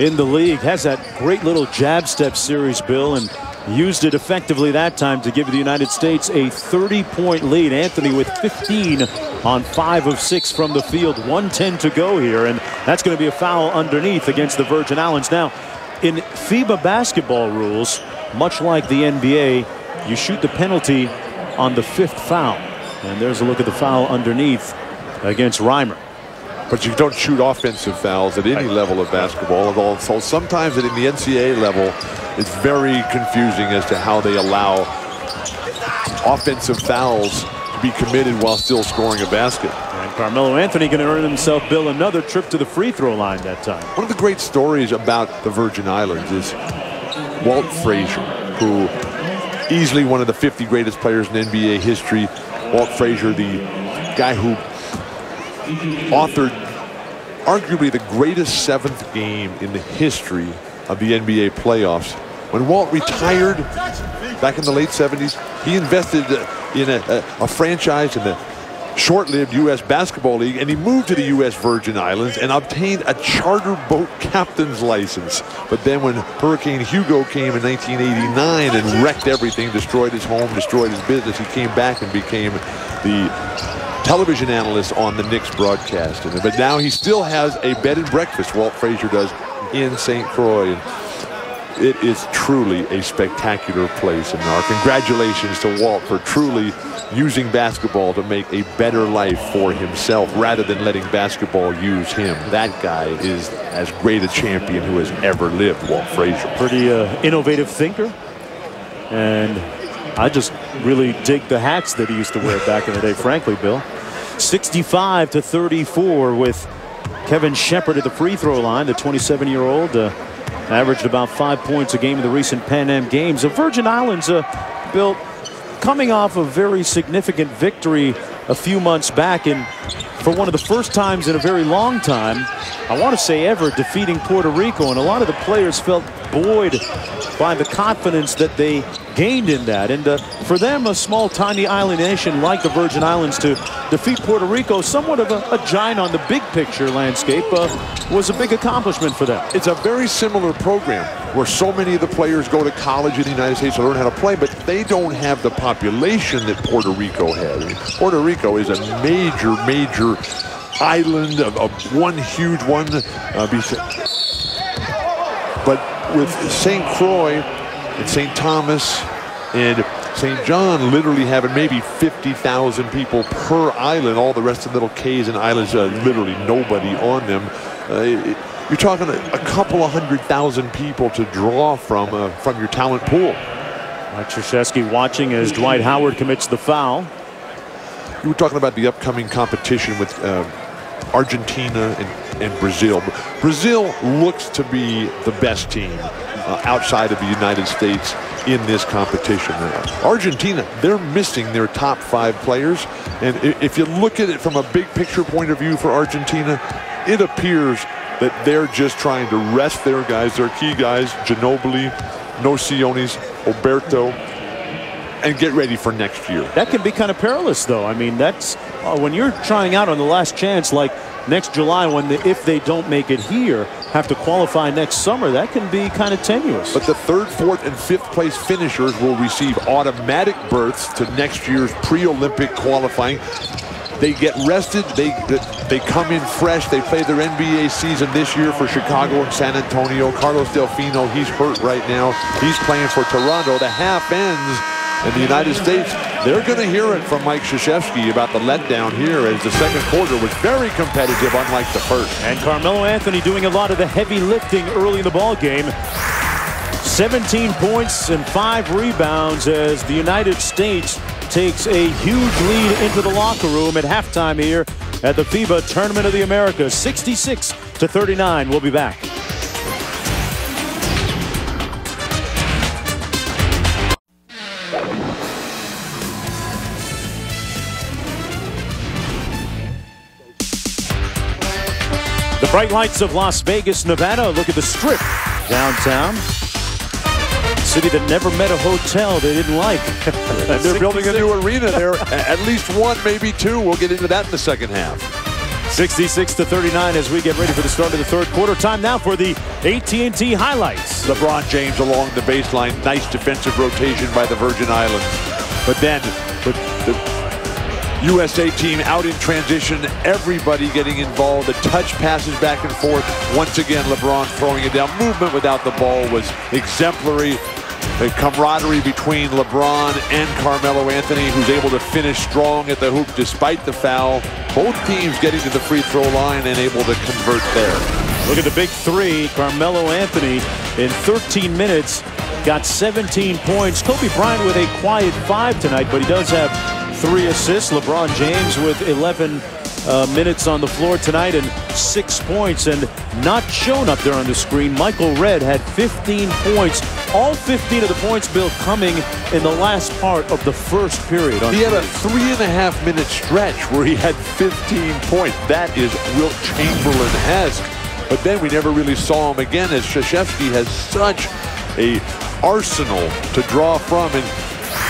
in the league, has that great little jab step series, Bill, and used it effectively that time to give the United States a thirty-point lead. Anthony with fifteen on five of six from the field. one ten to go here, and that's going to be a foul underneath against the Virgin Islands. Now, in FIBA basketball rules, much like the N B A, you shoot the penalty on the fifth foul. And there's a look at the foul underneath against Rhymer. But you don't shoot offensive fouls at any level of basketball at all. So sometimes at the N C A A level, it's very confusing as to how they allow offensive fouls to be committed while still scoring a basket. And Carmelo Anthony going to earn himself, Bill, another trip to the free throw line that time. One of the great stories about the Virgin Islands is Walt Frazier, who easily one of the fifty greatest players in N B A history. Walt Frazier, the guy who authored arguably the greatest seventh game in the history of the N B A playoffs. When Walt retired back in the late seventies, he invested in a, a, a franchise in the short-lived U S Basketball League, and he moved to the U S Virgin Islands and obtained a charter boat captain's license. But then when Hurricane Hugo came in nineteen eighty-nine and wrecked everything, destroyed his home, destroyed his business, he came back and became the television analyst on the Knicks broadcast. And, but now he still has a bed and breakfast, Walt Frazier does, in Saint Croix. And it is truly a spectacular place. And our congratulations to Walt for truly using basketball to make a better life for himself rather than letting basketball use him. That guy is as great a champion who has ever lived, Walt Frazier. Pretty uh, innovative thinker, and I just really dig the hats that he used to wear back in the day, frankly, Bill. sixty-five to thirty-four with Kevin Shepard at the free throw line. The twenty-seven-year-old uh, averaged about five points a game in the recent Pan Am Games. The Virgin Islands, uh, Bill, coming off a very significant victory a few months back, and for one of the first times in a very long time, I want to say ever, defeating Puerto Rico, and a lot of the players felt buoyed by the confidence that they gained in that. And uh, for them, a small, tiny island nation like the Virgin Islands, to defeat Puerto Rico, somewhat of a, a giant on the big picture landscape, uh, was a big accomplishment for them. It's a very similar program where so many of the players go to college in the United States to learn how to play, but they don't have the population that Puerto Rico has. I mean, Puerto Rico is a major, major island of, of one huge one. Uh, but with Saint Croix and Saint Thomas and Saint John literally having maybe fifty thousand people per island, all the rest of the little cays and islands, uh, literally nobody on them. Uh, it, you're talking a, a couple of hundred thousand people to draw from uh, from your talent pool. Mike Krzyzewski watching as Dwight Howard commits the foul. We were talking about the upcoming competition with uh, Argentina and, and Brazil. Brazil looks to be the best team uh, outside of the United States in this competition. Uh, Argentina, they're missing their top five players. And if you look at it from a big picture point of view for Argentina, it appears that they're just trying to rest their guys, their key guys, Ginobili, Nociones, Oberto, and get ready for next year. That can be kind of perilous, though. I mean, that's uh, when you're trying out on the last chance, like next July, when the, if they don't make it here, have to qualify next summer, that can be kind of tenuous. But the third, fourth, and fifth place finishers will receive automatic berths to next year's pre-Olympic qualifying. They get rested, they, they come in fresh, they play their N B A season this year for Chicago and San Antonio. Carlos Delfino, he's hurt right now. He's playing for Toronto. The half ends. In the United States, they're going to hear it from Mike Krzyzewski about the letdown here, as the second quarter was very competitive, unlike the first. And Carmelo Anthony doing a lot of the heavy lifting early in the ball game. seventeen points and five rebounds as the United States takes a huge lead into the locker room at halftime here at the FIBA Tournament of the Americas. sixty-six to thirty-nine. We'll be back. The bright lights of Las Vegas, Nevada. Look at the strip downtown. City that never met a hotel they didn't like. And they're building a new arena there. At least one, maybe two. We'll get into that in the second half. sixty-six to thirty-nine as we get ready for the start of the third quarter. Time now for the A T and T highlights. LeBron James along the baseline. Nice defensive rotation by the Virgin Islands. But then, but the U S A team out in transition, everybody getting involved, the touch passes back and forth. Once again, LeBron throwing it down. Movement without the ball was exemplary. The camaraderie between LeBron and Carmelo Anthony, who's able to finish strong at the hoop despite the foul. Both teams getting to the free throw line and able to convert there. Look at the big three. Carmelo Anthony in thirteen minutes got seventeen points. Kobe Bryant with a quiet five tonight, but he does have three assists. LeBron James with eleven uh, minutes on the floor tonight and six points, and not shown up there on the screen. Michael Redd had fifteen points. All fifteen of the points, Bill, coming in the last part of the first period. He had a three and a half minute stretch where he had fifteen points. That is Wilt Chamberlain-esque. But then we never really saw him again, as Krzyzewski has such a arsenal to draw from. And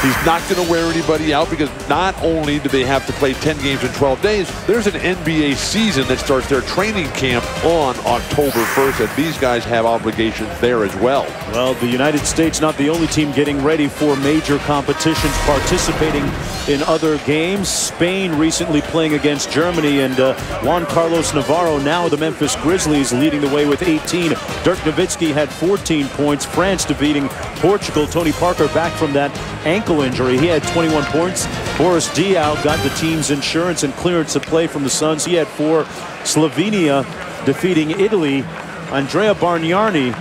he's not going to wear anybody out, because not only do they have to play ten games in twelve days, there's an N B A season that starts their training camp on October first, and these guys have obligations there as well. Well, the United States not the only team getting ready for major competitions, participating in other games. Spain recently playing against Germany, and uh, Juan Carlos Navarro, now the Memphis Grizzlies, leading the way with eighteen. Dirk Nowitzki had fourteen points. France defeating Portugal. Tony Parker back from that ankle injury. He had twenty-one points. Boris Diaw got the team's insurance and clearance to play from the Suns. He had four. Slovenia defeating Italy. Andrea Bargnani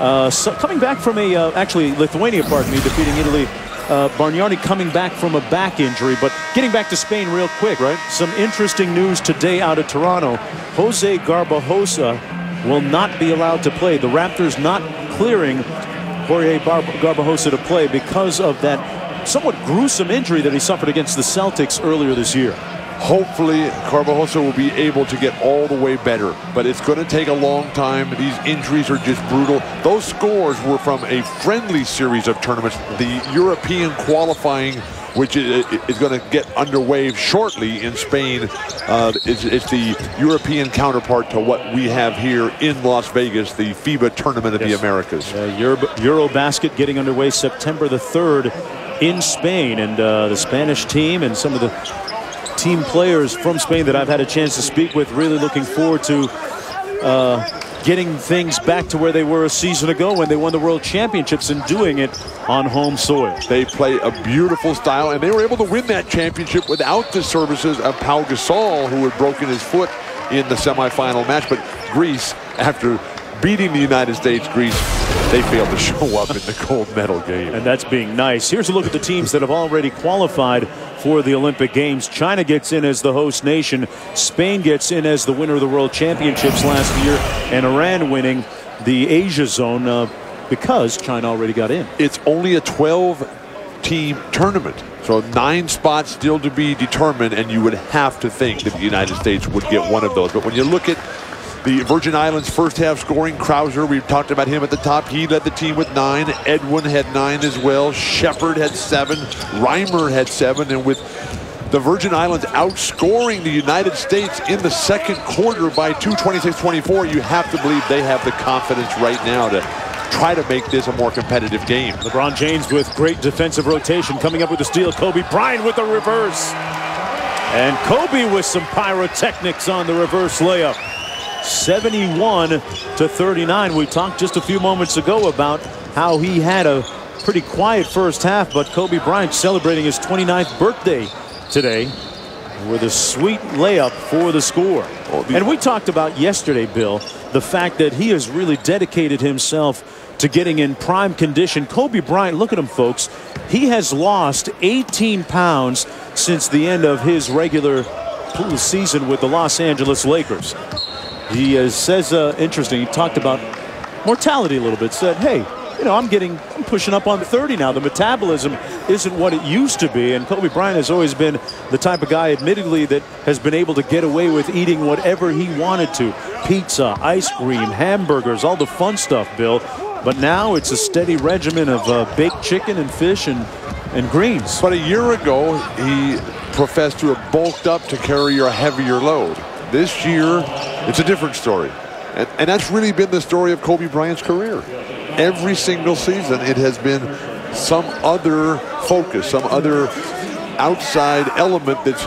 uh, so coming back from a, uh, actually Lithuania, pardon me, defeating Italy. Uh, Bargnani coming back from a back injury. But getting back to Spain real quick, right? Some interesting news today out of Toronto. Jose Garbajosa will not be allowed to play. The Raptors not clearing Jorge Garbajosa to play because of that somewhat gruesome injury that he suffered against the Celtics earlier this year. Hopefully, Garbajosa will be able to get all the way better, but it's going to take a long time. These injuries are just brutal. Those scores were from a friendly series of tournaments, the European qualifying, which is, is going to get underway shortly in Spain. Uh, it's, it's the European counterpart to what we have here in Las Vegas, the FIBA Tournament of yes. the Americas. Uh, Euro, Eurobasket getting underway September the third in Spain, and uh, the Spanish team and some of the team players from Spain that I've had a chance to speak with really looking forward to uh, getting things back to where they were a season ago when they won the World Championships, and doing it on home soil. They play a beautiful style, and they were able to win that championship without the services of Pau Gasol, who had broken his foot in the semifinal match. But Greece, after beating the United States, Greece, they failed to show up in the gold medal game. And that's being nice. Here's a look at the teams that have already qualified for the Olympic Games. China gets in as the host nation. Spain gets in as the winner of the World Championships last year, and Iran winning the Asia zone uh, because China already got in. It's only a twelve team tournament, so nine spots still to be determined, and you would have to think that the United States would get one of those. But when you look at the Virgin Islands first half scoring, Krauser, we've talked about him at the top. He led the team with nine. Edwin had nine as well. Shepard had seven. Reimer had seven. And with the Virgin Islands outscoring the United States in the second quarter by two twenty-six twenty-four, you have to believe they have the confidence right now to try to make this a more competitive game. LeBron James with great defensive rotation, coming up with the steal. Kobe Bryant with the reverse. And Kobe with some pyrotechnics on the reverse layup. seventy-one to thirty-nine. We talked just a few moments ago about how he had a pretty quiet first half, but Kobe Bryant celebrating his twenty-ninth birthday today with a sweet layup for the score. And we talked about yesterday, Bill, the fact that he has really dedicated himself to getting in prime condition. Kobe Bryant, look at him, folks. He has lost eighteen pounds since the end of his regular season with the Los Angeles Lakers. He uh, says, uh, interesting, he talked about mortality a little bit, said, hey, you know, I'm getting, I'm pushing up on thirty now. The metabolism isn't what it used to be, and Kobe Bryant has always been the type of guy, admittedly, that has been able to get away with eating whatever he wanted to. Pizza, ice cream, hamburgers, all the fun stuff, Bill. But now it's a steady regimen of uh, baked chicken and fish and, and greens. But a year ago, he professed to have bulked up to carry a heavier load. This year, it's a different story. And, and that's really been the story of Kobe Bryant's career. Every single season, it has been some other focus, some other outside element that's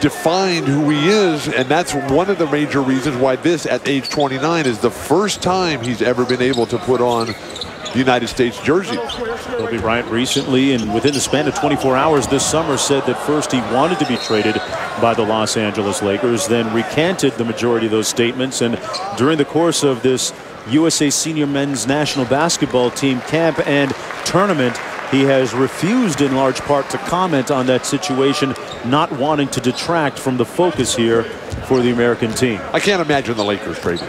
defined who he is, and that's one of the major reasons why this, at age twenty-nine, is the first time he's ever been able to put on the United States jersey. Kobe Bryant recently, and within the span of twenty-four hours this summer, said that first he wanted to be traded by the Los Angeles Lakers, then recanted the majority of those statements, and during the course of this U S A Senior Men's National Basketball Team camp and tournament, he has refused in large part to comment on that situation, not wanting to detract from the focus here for the American team. I can't imagine the Lakers trading.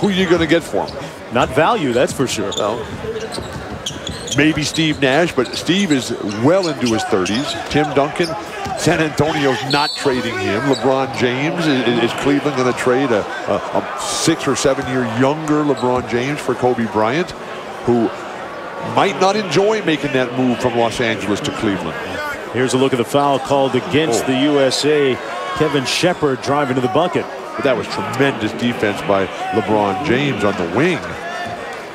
Who are you going to get for him? Not value, that's for sure. Well, maybe Steve Nash, but Steve is well into his thirties. Tim Duncan, San Antonio's not trading him. LeBron James, is, is Cleveland going to trade a, a, a six or seven year younger LeBron James for Kobe Bryant, who might not enjoy making that move from Los Angeles to Cleveland? Here's a look at the foul called against oh. the U S A. Kevin Shepard driving to the bucket. But that was tremendous defense by LeBron James on the wing.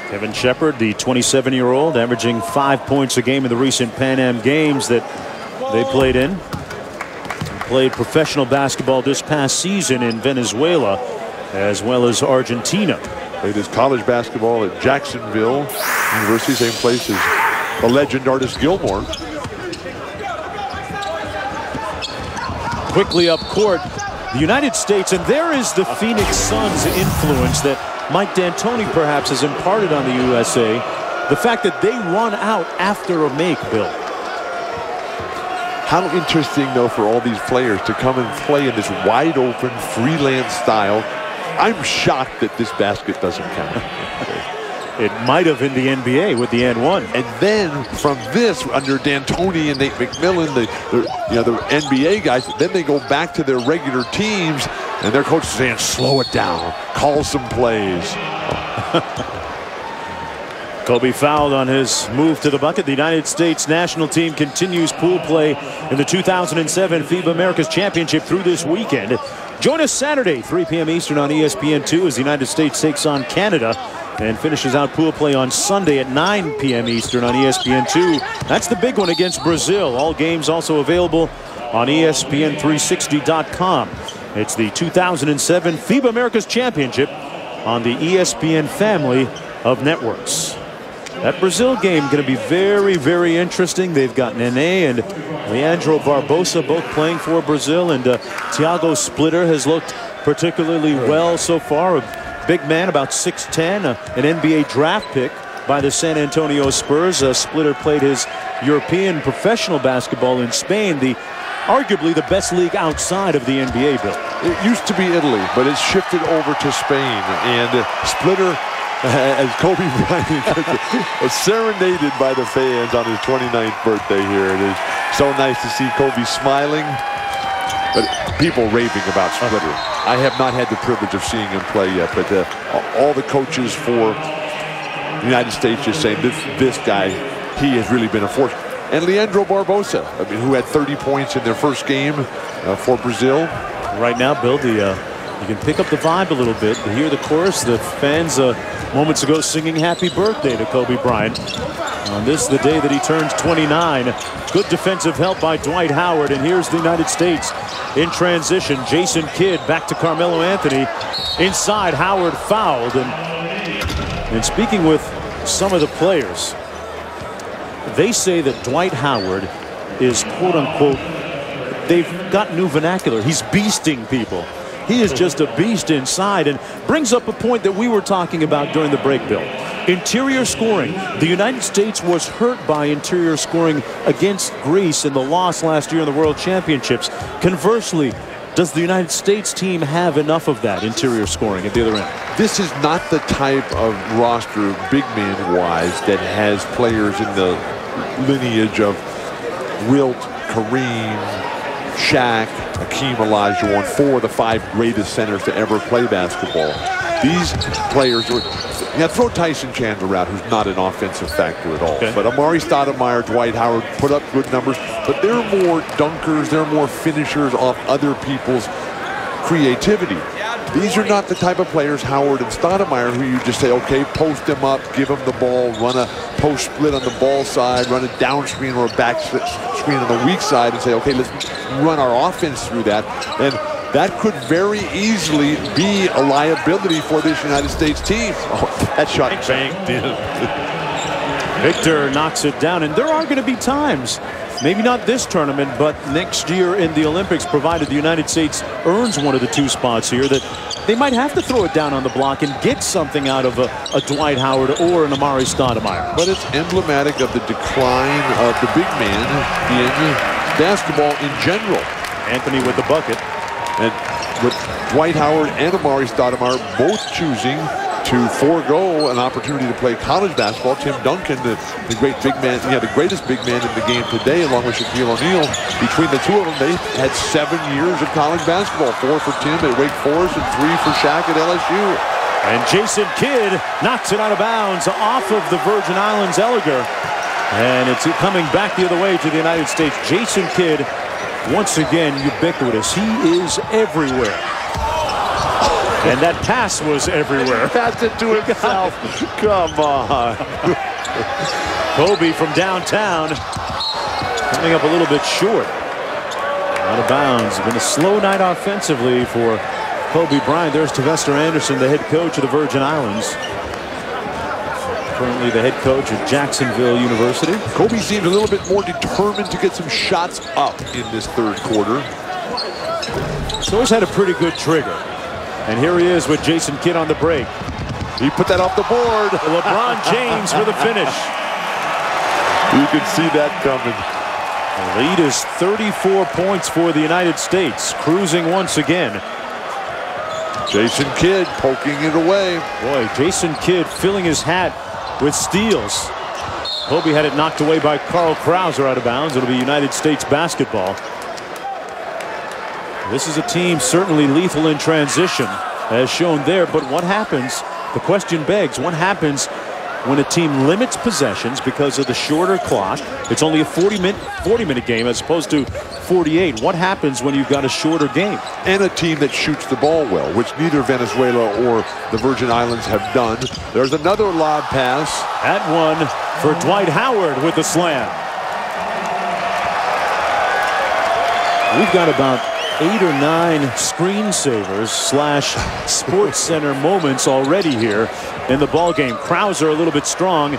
Kevin Shepard, the twenty-seven-year-old, averaging five points a game in the recent Pan Am games that they played in. Played professional basketball this past season in Venezuela as well as Argentina. Played his college basketball at Jacksonville University, same place as the legend Artis Gilmore. Quickly up court, the United States, and there is the Phoenix Suns influence that Mike D'Antoni perhaps has imparted on the U S A. The fact that they run out after a make, Bill. How interesting, though, for all these players to come and play in this wide-open, freelance style. I'm shocked that this basket doesn't count. It might have in the N B A with the and one. And then from this, under D'Antoni and Nate McMillan, the, the, you know, the N B A guys, then they go back to their regular teams, and their coach is saying, slow it down, call some plays. Kobe fouled on his move to the bucket. The United States national team continues pool play in the two thousand seven FIBA Americas Championship through this weekend. Join us Saturday, three P M Eastern on E S P N two as the United States takes on Canada, and finishes out pool play on Sunday at nine P M Eastern on E S P N two. That's the big one against Brazil. All games also available on E S P N three sixty dot com. It's the two thousand seven FIBA Americas Championship on the E S P N family of networks. That Brazil game going to be very, very interesting. They've got Nene and Leandro Barbosa both playing for Brazil, and uh, Thiago Splitter has looked particularly well so far. A big man, about six ten, uh, an N B A draft pick by the San Antonio Spurs. Uh, Splitter played his European professional basketball in Spain, the arguably the best league outside of the N B A, Bill. It used to be Italy, but it's shifted over to Spain, and uh, Splitter, as Kobe Bryant was serenaded by the fans on his twenty-ninth birthday here. It is so nice to see Kobe smiling, but people raving about Splitter. I have not had the privilege of seeing him play yet, but uh, all the coaches for the United States just saying this, this guy, he has really been a force. And Leandro Barbosa, I mean, who had thirty points in their first game uh, for Brazil. Right now, Bill, the... Uh You can pick up the vibe a little bit. You hear the chorus, the fans uh, moments ago singing happy birthday to Kobe Bryant. On this, the day that he turns twenty-nine. Good defensive help by Dwight Howard. And here's the United States in transition. Jason Kidd back to Carmelo Anthony. Inside, Howard fouled. And, and speaking with some of the players, they say that Dwight Howard is, quote unquote, they've got new vernacular. He's beasting people. He is just a beast inside, and brings up a point that we were talking about during the break, Bill. Interior scoring. The United States was hurt by interior scoring against Greece in the loss last year in the World Championships. Conversely, does the United States team have enough of that interior scoring at the other end? This is not the type of roster, big man-wise, that has players in the lineage of Wilt, Kareem, Shaq, Hakeem Olajuwon, four of the five greatest centers to ever play basketball. These players were, now throw Tyson Chandler out, who's not an offensive factor at all. Okay. But Amar'e Stoudemire, Dwight Howard put up good numbers, but they're more dunkers, they're more finishers off other people's creativity. These are not the type of players, Howard and Stoudemire, who you just say, okay, post them up, give them the ball, run a post split on the ball side, run a down screen or a back screen on the weak side and say, okay, let's run our offense through that. And that could very easily be a liability for this United States team. Oh, that shot banked in. Victor knocks it down, and there are going to be times, maybe not this tournament, but next year in the Olympics, provided the United States earns one of the two spots here, that they might have to throw it down on the block and get something out of a, a Dwight Howard or an Amar'e Stoudemire. But it's emblematic of the decline of the big man in basketball in general. Anthony with the bucket. And with Dwight Howard and Amar'e Stoudemire both choosing to forego an opportunity to play college basketball. Tim Duncan, the, the great big man, yeah, the greatest big man in the game today, along with Shaquille O'Neal. Between the two of them, they had seven years of college basketball. Four for Tim at Wake Forest and three for Shaq at L S U. And Jason Kidd knocks it out of bounds off of the Virgin Islands' Elegar. And it's coming back the other way to the United States. Jason Kidd, once again, ubiquitous. He is everywhere. And that pass was everywhere. Passed it to himself. Come on. Kobe from downtown. Coming up a little bit short. Out of bounds. Been a slow night offensively for Kobe Bryant. There's Vester Anderson, the head coach of the Virgin Islands. Currently the head coach at Jacksonville University. Kobe seemed a little bit more determined to get some shots up in this third quarter. He's always had a pretty good trigger. And here he is with Jason Kidd on the break. He put that off the board. LeBron James with a finish. You can see that coming. The lead is thirty-four points for the United States. Cruising once again. Jason Kidd poking it away. Boy, Jason Kidd filling his hat with steals. Kobe had it knocked away by Carl Krauser out of bounds. It'll be United States basketball. This is a team certainly lethal in transition, as shown there. But what happens, the question begs, what happens when a team limits possessions because of the shorter clock? It's only a forty-minute game as opposed to forty-eight. What happens when you've got a shorter game? And a team that shoots the ball well, which neither Venezuela or the Virgin Islands have done. There's another lob pass. That one for Dwight Howard with the slam. We've got about eight or nine screensavers slash Sports Center moments already here in the ballgame. Krauser a little bit strong.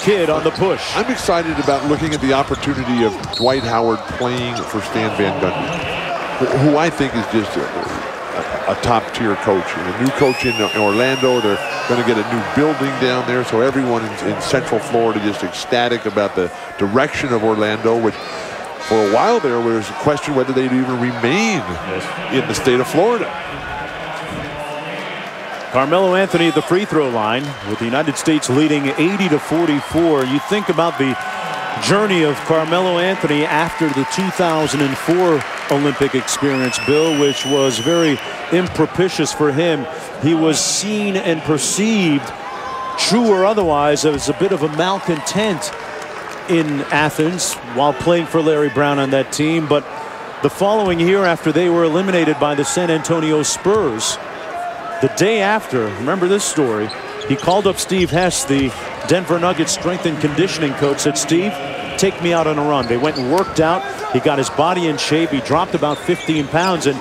Kidd on the push. I'm excited about looking at the opportunity of Dwight Howard playing for Stan Van Gundy, who I think is just a, a, a top-tier coach. And a new coach in Orlando. They're going to get a new building down there, so everyone in, in Central Florida just ecstatic about the direction of Orlando, which for a while there was a question whether they'd even remain yes. in the state of Florida. Carmelo Anthony at the free throw line with the United States leading eighty to forty-four. You think about the journey of Carmelo Anthony after the two thousand four Olympic experience, Bill, which was very impropitious for him. He was seen and perceived, true or otherwise, as a bit of a malcontent in Athens while playing for Larry Brown on that team. But the following year, after they were eliminated by the San Antonio Spurs, the day after, remember this story, he called up Steve Nash, the Denver Nuggets strength and conditioning coach, said, "Steve, take me out on a run." They went and worked out. He got his body in shape. He dropped about fifteen pounds, and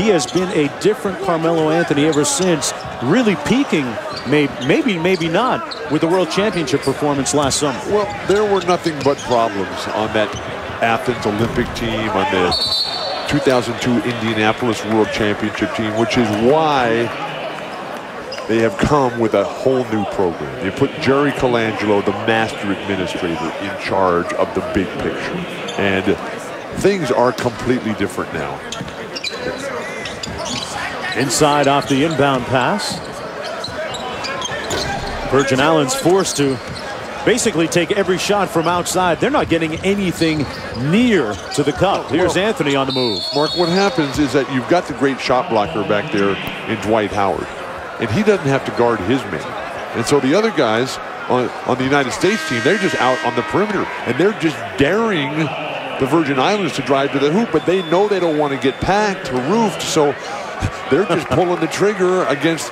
he has been a different Carmelo Anthony ever since, really peaking, maybe, maybe, maybe not, with the World Championship performance last summer. Well, there were nothing but problems on that Athens Olympic team, on the two thousand two Indianapolis World Championship team, which is why they have come with a whole new program. They put Jerry Colangelo, the master administrator, in charge of the big picture. And things are completely different now. Inside off the inbound pass. Virgin Islands forced to basically take every shot from outside. They're not getting anything near to the cup. Here's well, Anthony on the move. Mark, what happens is that you've got the great shot blocker back there in Dwight Howard, and he doesn't have to guard his man. And so the other guys on, on the United States team, they're just out on the perimeter, and they're just daring the Virgin Islands to drive to the hoop, but they know they don't want to get packed or roofed, so They're just pulling the trigger against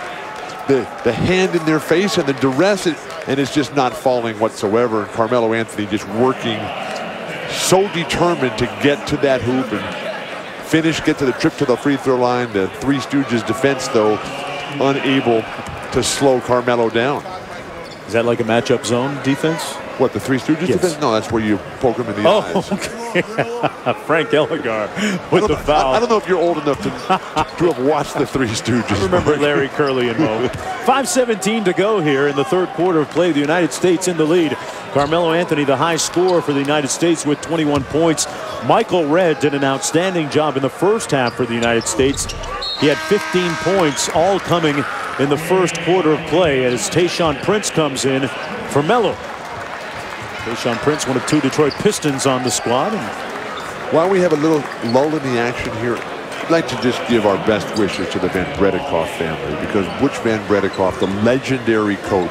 the, the hand in their face and the duress, it, and it's just not falling whatsoever. And Carmelo Anthony just working so determined to get to that hoop and finish, get to the trip to the free throw line. The Three Stooges defense, though, unable to slow Carmelo down. Is that like a matchup zone defense? What, the Three Stooges yes. defense? No, that's where you poke him in the oh, eyes. Okay. Frank Elegar with the foul. I, I don't know if you're old enough to, to have watched the Three Stooges. I remember Larry Curly and Mo. five seventeen to go here in the third quarter of play. The United States in the lead. Carmelo Anthony, the high scorer for the United States with twenty-one points. Michael Redd did an outstanding job in the first half for the United States. He had fifteen points, all coming in the first quarter of play, as Tayshaun Prince comes in for Melo. Tayshaun Prince, one of two Detroit Pistons on the squad. While we have a little lull in the action here, I'd like to just give our best wishes to the Van Bredikoff family, because Butch Van Bredikoff, the legendary coach,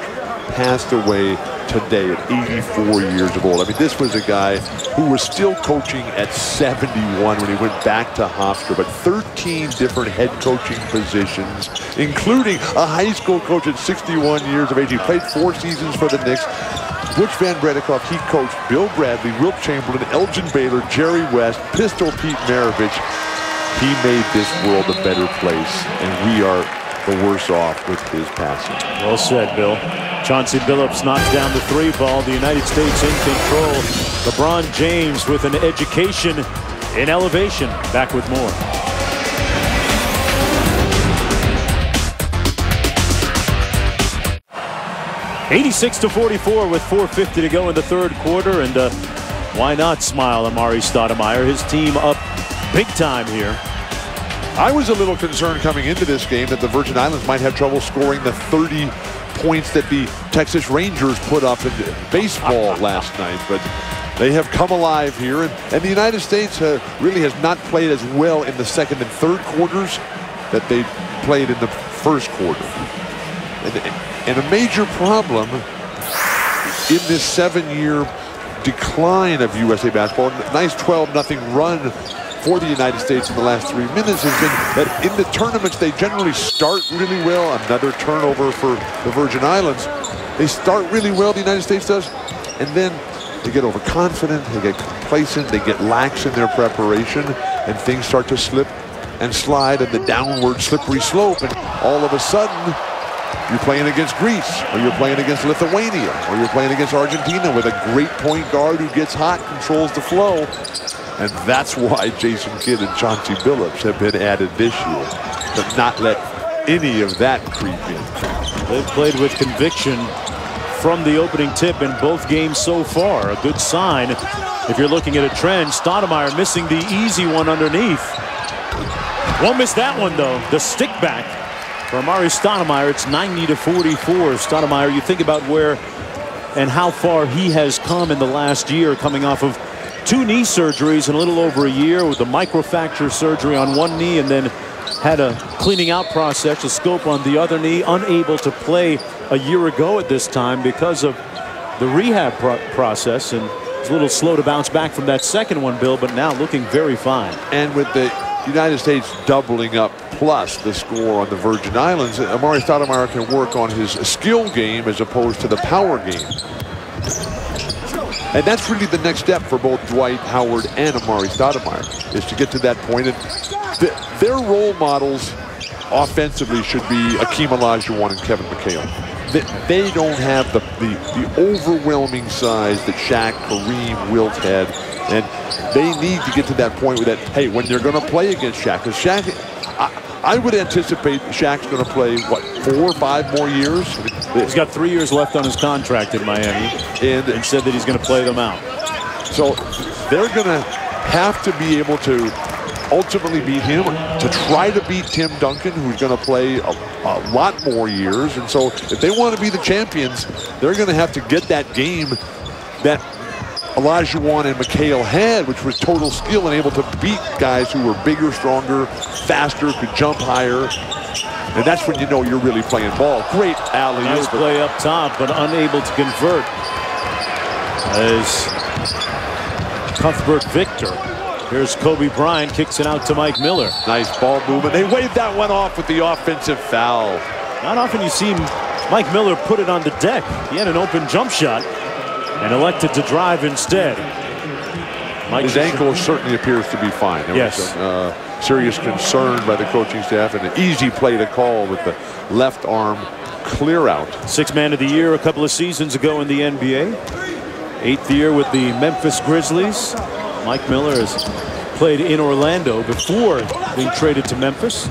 passed away today at eighty-four years of old. I mean, this was a guy who was still coaching at seventy-one when he went back to Hofstra, but thirteen different head coaching positions, including a high school coach at sixty-one years of age. He played four seasons for the Knicks. Butch Van Bredikoff, he coached Bill Bradley, Wilt Chamberlain, Elgin Baylor, Jerry West, Pistol Pete Maravich. He made this world a better place, and we are the worse off with his passing. Well said, Bill. Chauncey Billups knocks down the three ball. The United States in control. LeBron James with an education in elevation. Back with more. eighty-six to forty-four with four fifty to go in the third quarter, and uh, why not smile, Amar'e Stoudemire? His team up big time here. I was a little concerned coming into this game that the Virgin Islands might have trouble scoring the thirty points that the Texas Rangers put up in baseball last night, but they have come alive here, and, and the United States uh, really has not played as well in the second and third quarters that they played in the first quarter. And, and a major problem in this seven-year decline of U S A basketball, a nice twelve nothing run for the United States in the last three minutes, has been that in the tournaments they generally start really well. Another turnover for the Virgin Islands. They start really well, the United States does, and then they get overconfident, they get complacent, they get lax in their preparation, and things start to slip and slide in the downward slippery slope, and all of a sudden, you're playing against Greece, or you're playing against Lithuania, or you're playing against Argentina with a great point guard who gets hot, controls the flow. And that's why Jason Kidd and Chauncey Billups have been added this year, to not let any of that creep in. They've played with conviction from the opening tip in both games so far. A good sign if you're looking at a trend. Stoudemire missing the easy one underneath. Won't miss that one, though. The stick back. For Amar'e Stoudemire, it's ninety to forty-four. Stoudemire, you think about where and how far he has come in the last year, coming off of two knee surgeries in a little over a year, with the microfracture surgery on one knee and then had a cleaning out process, a scope on the other knee, unable to play a year ago at this time because of the rehab pro process. And it's a little slow to bounce back from that second one, Bill, but now looking very fine. And with the United States doubling up plus the score on the Virgin Islands, Amar'e Stoudemire can work on his skill game as opposed to the power game. And that's really the next step for both Dwight Howard and Amar'e Stoudemire, is to get to that point. And th their role models offensively should be Hakeem Olajuwon and Kevin McHale. They, they don't have the, the, the overwhelming size that Shaq, Kareem, Wilt had. And they need to get to that point where that, hey, when they're going to play against Shaq, because Shaq, I, I would anticipate Shaq's going to play, what, four or five more years? He's got three years left on his contract in Miami, and, and said that he's going to play them out. So they're going to have to be able to ultimately beat him, to try to beat Tim Duncan, who's going to play a, a lot more years. And so if they want to be the champions, they're going to have to get that game that Olajuwon and McHale had, which was total skill and able to beat guys who were bigger, stronger, faster, could jump higher. And that's when you know you're really playing ball. Great alley. Nice play up top, but unable to convert. As Cuthbert Victor Here's Kobe Bryant, kicks it out to Mike Miller. Nice ball movement. They waved that one off with the offensive foul. Not often you see Mike Miller put it on the deck. He had an open jump shot and elected to drive instead. Mike His ankle certainly appears to be fine. There yes. was some uh, serious concern by the coaching staff and an easy play to call with the left arm clear out. Sixth man of the year a couple of seasons ago in the N B A. Eighth year with the Memphis Grizzlies. Mike Miller has played in Orlando before being traded to Memphis.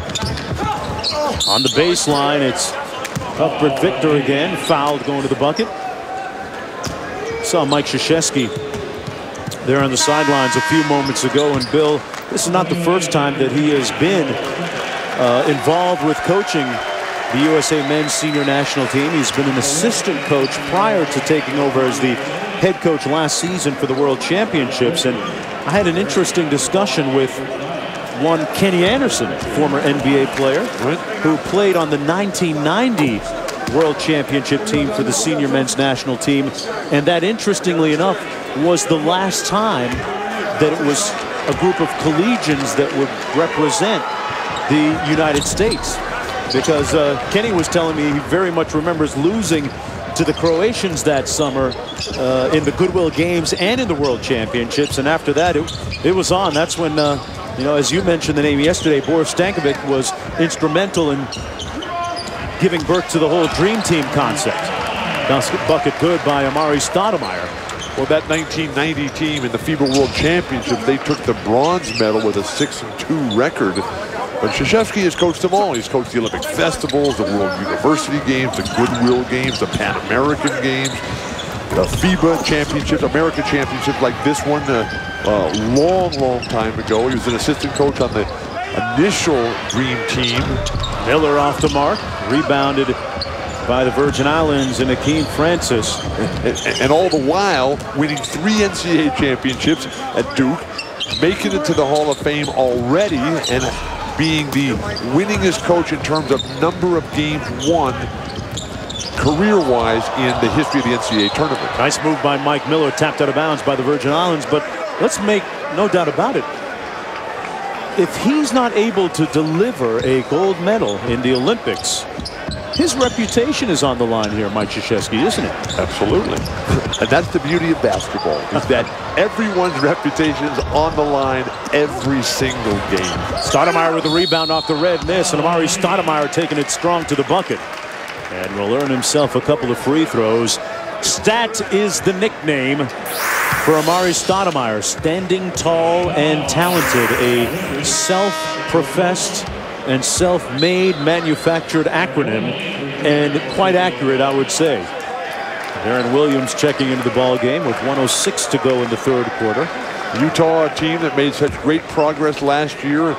On the baseline, it's Cuthbert Victor again, fouled going to the bucket. Saw Mike Krzyzewski there on the sidelines a few moments ago, and Bill, this is not the first time that he has been uh, involved with coaching the U S A men's senior national team. He's been an assistant coach prior to taking over as the head coach last season for the World Championships. And I had an interesting discussion with one Kenny Anderson, former N B A player, right, who played on the nineteen ninety World Championship team for the senior men's national team. And that, interestingly enough, was the last time that it was a group of collegians that would represent the United States. Because uh, Kenny was telling me he very much remembers losing to the Croatians that summer uh, in the Goodwill Games and in the World Championships. And after that, it, it was on. That's when, uh, you know, as you mentioned the name yesterday, Boris Stankovic was instrumental in giving birth to the whole Dream Team concept. Bucket good by Amar'e Stoudemire. Well, that nineteen ninety team in the FIBA World Championship, they took the bronze medal with a six and two record. But Krzyzewski has coached them all. He's coached the Olympic festivals, the World University Games, the Goodwill Games, the Pan American Games, the FIBA Championships, America Championships like this one a uh, uh, long, long time ago. He was an assistant coach on the initial Dream Team. Miller off the mark, rebounded by the Virgin Islands and Akeem Francis. And, and, and all the while winning three N C A A championships at Duke, making it to the Hall of Fame already, and being the winningest coach in terms of number of games won career-wise in the history of the N C A A tournament. Nice move by Mike Miller, tapped out of bounds by the Virgin Islands, but let's make no doubt about it. If he's not able to deliver a gold medal in the Olympics, his reputation is on the line here, Mike Krzyzewski, isn't it? Absolutely. And that's the beauty of basketball, is that everyone's reputation is on the line every single game. Stoudemire with a rebound off the red miss, and Amar'e Stoudemire taking it strong to the bucket. And will earn himself a couple of free throws. Stat is the nickname for Amar'e Stoudemire. Standing tall and talented, a self-professed and self-made manufactured acronym, and quite accurate, I would say. Deron Williams checking into the ball game with one oh six to go in the third quarter. Utah, a team that made such great progress last year.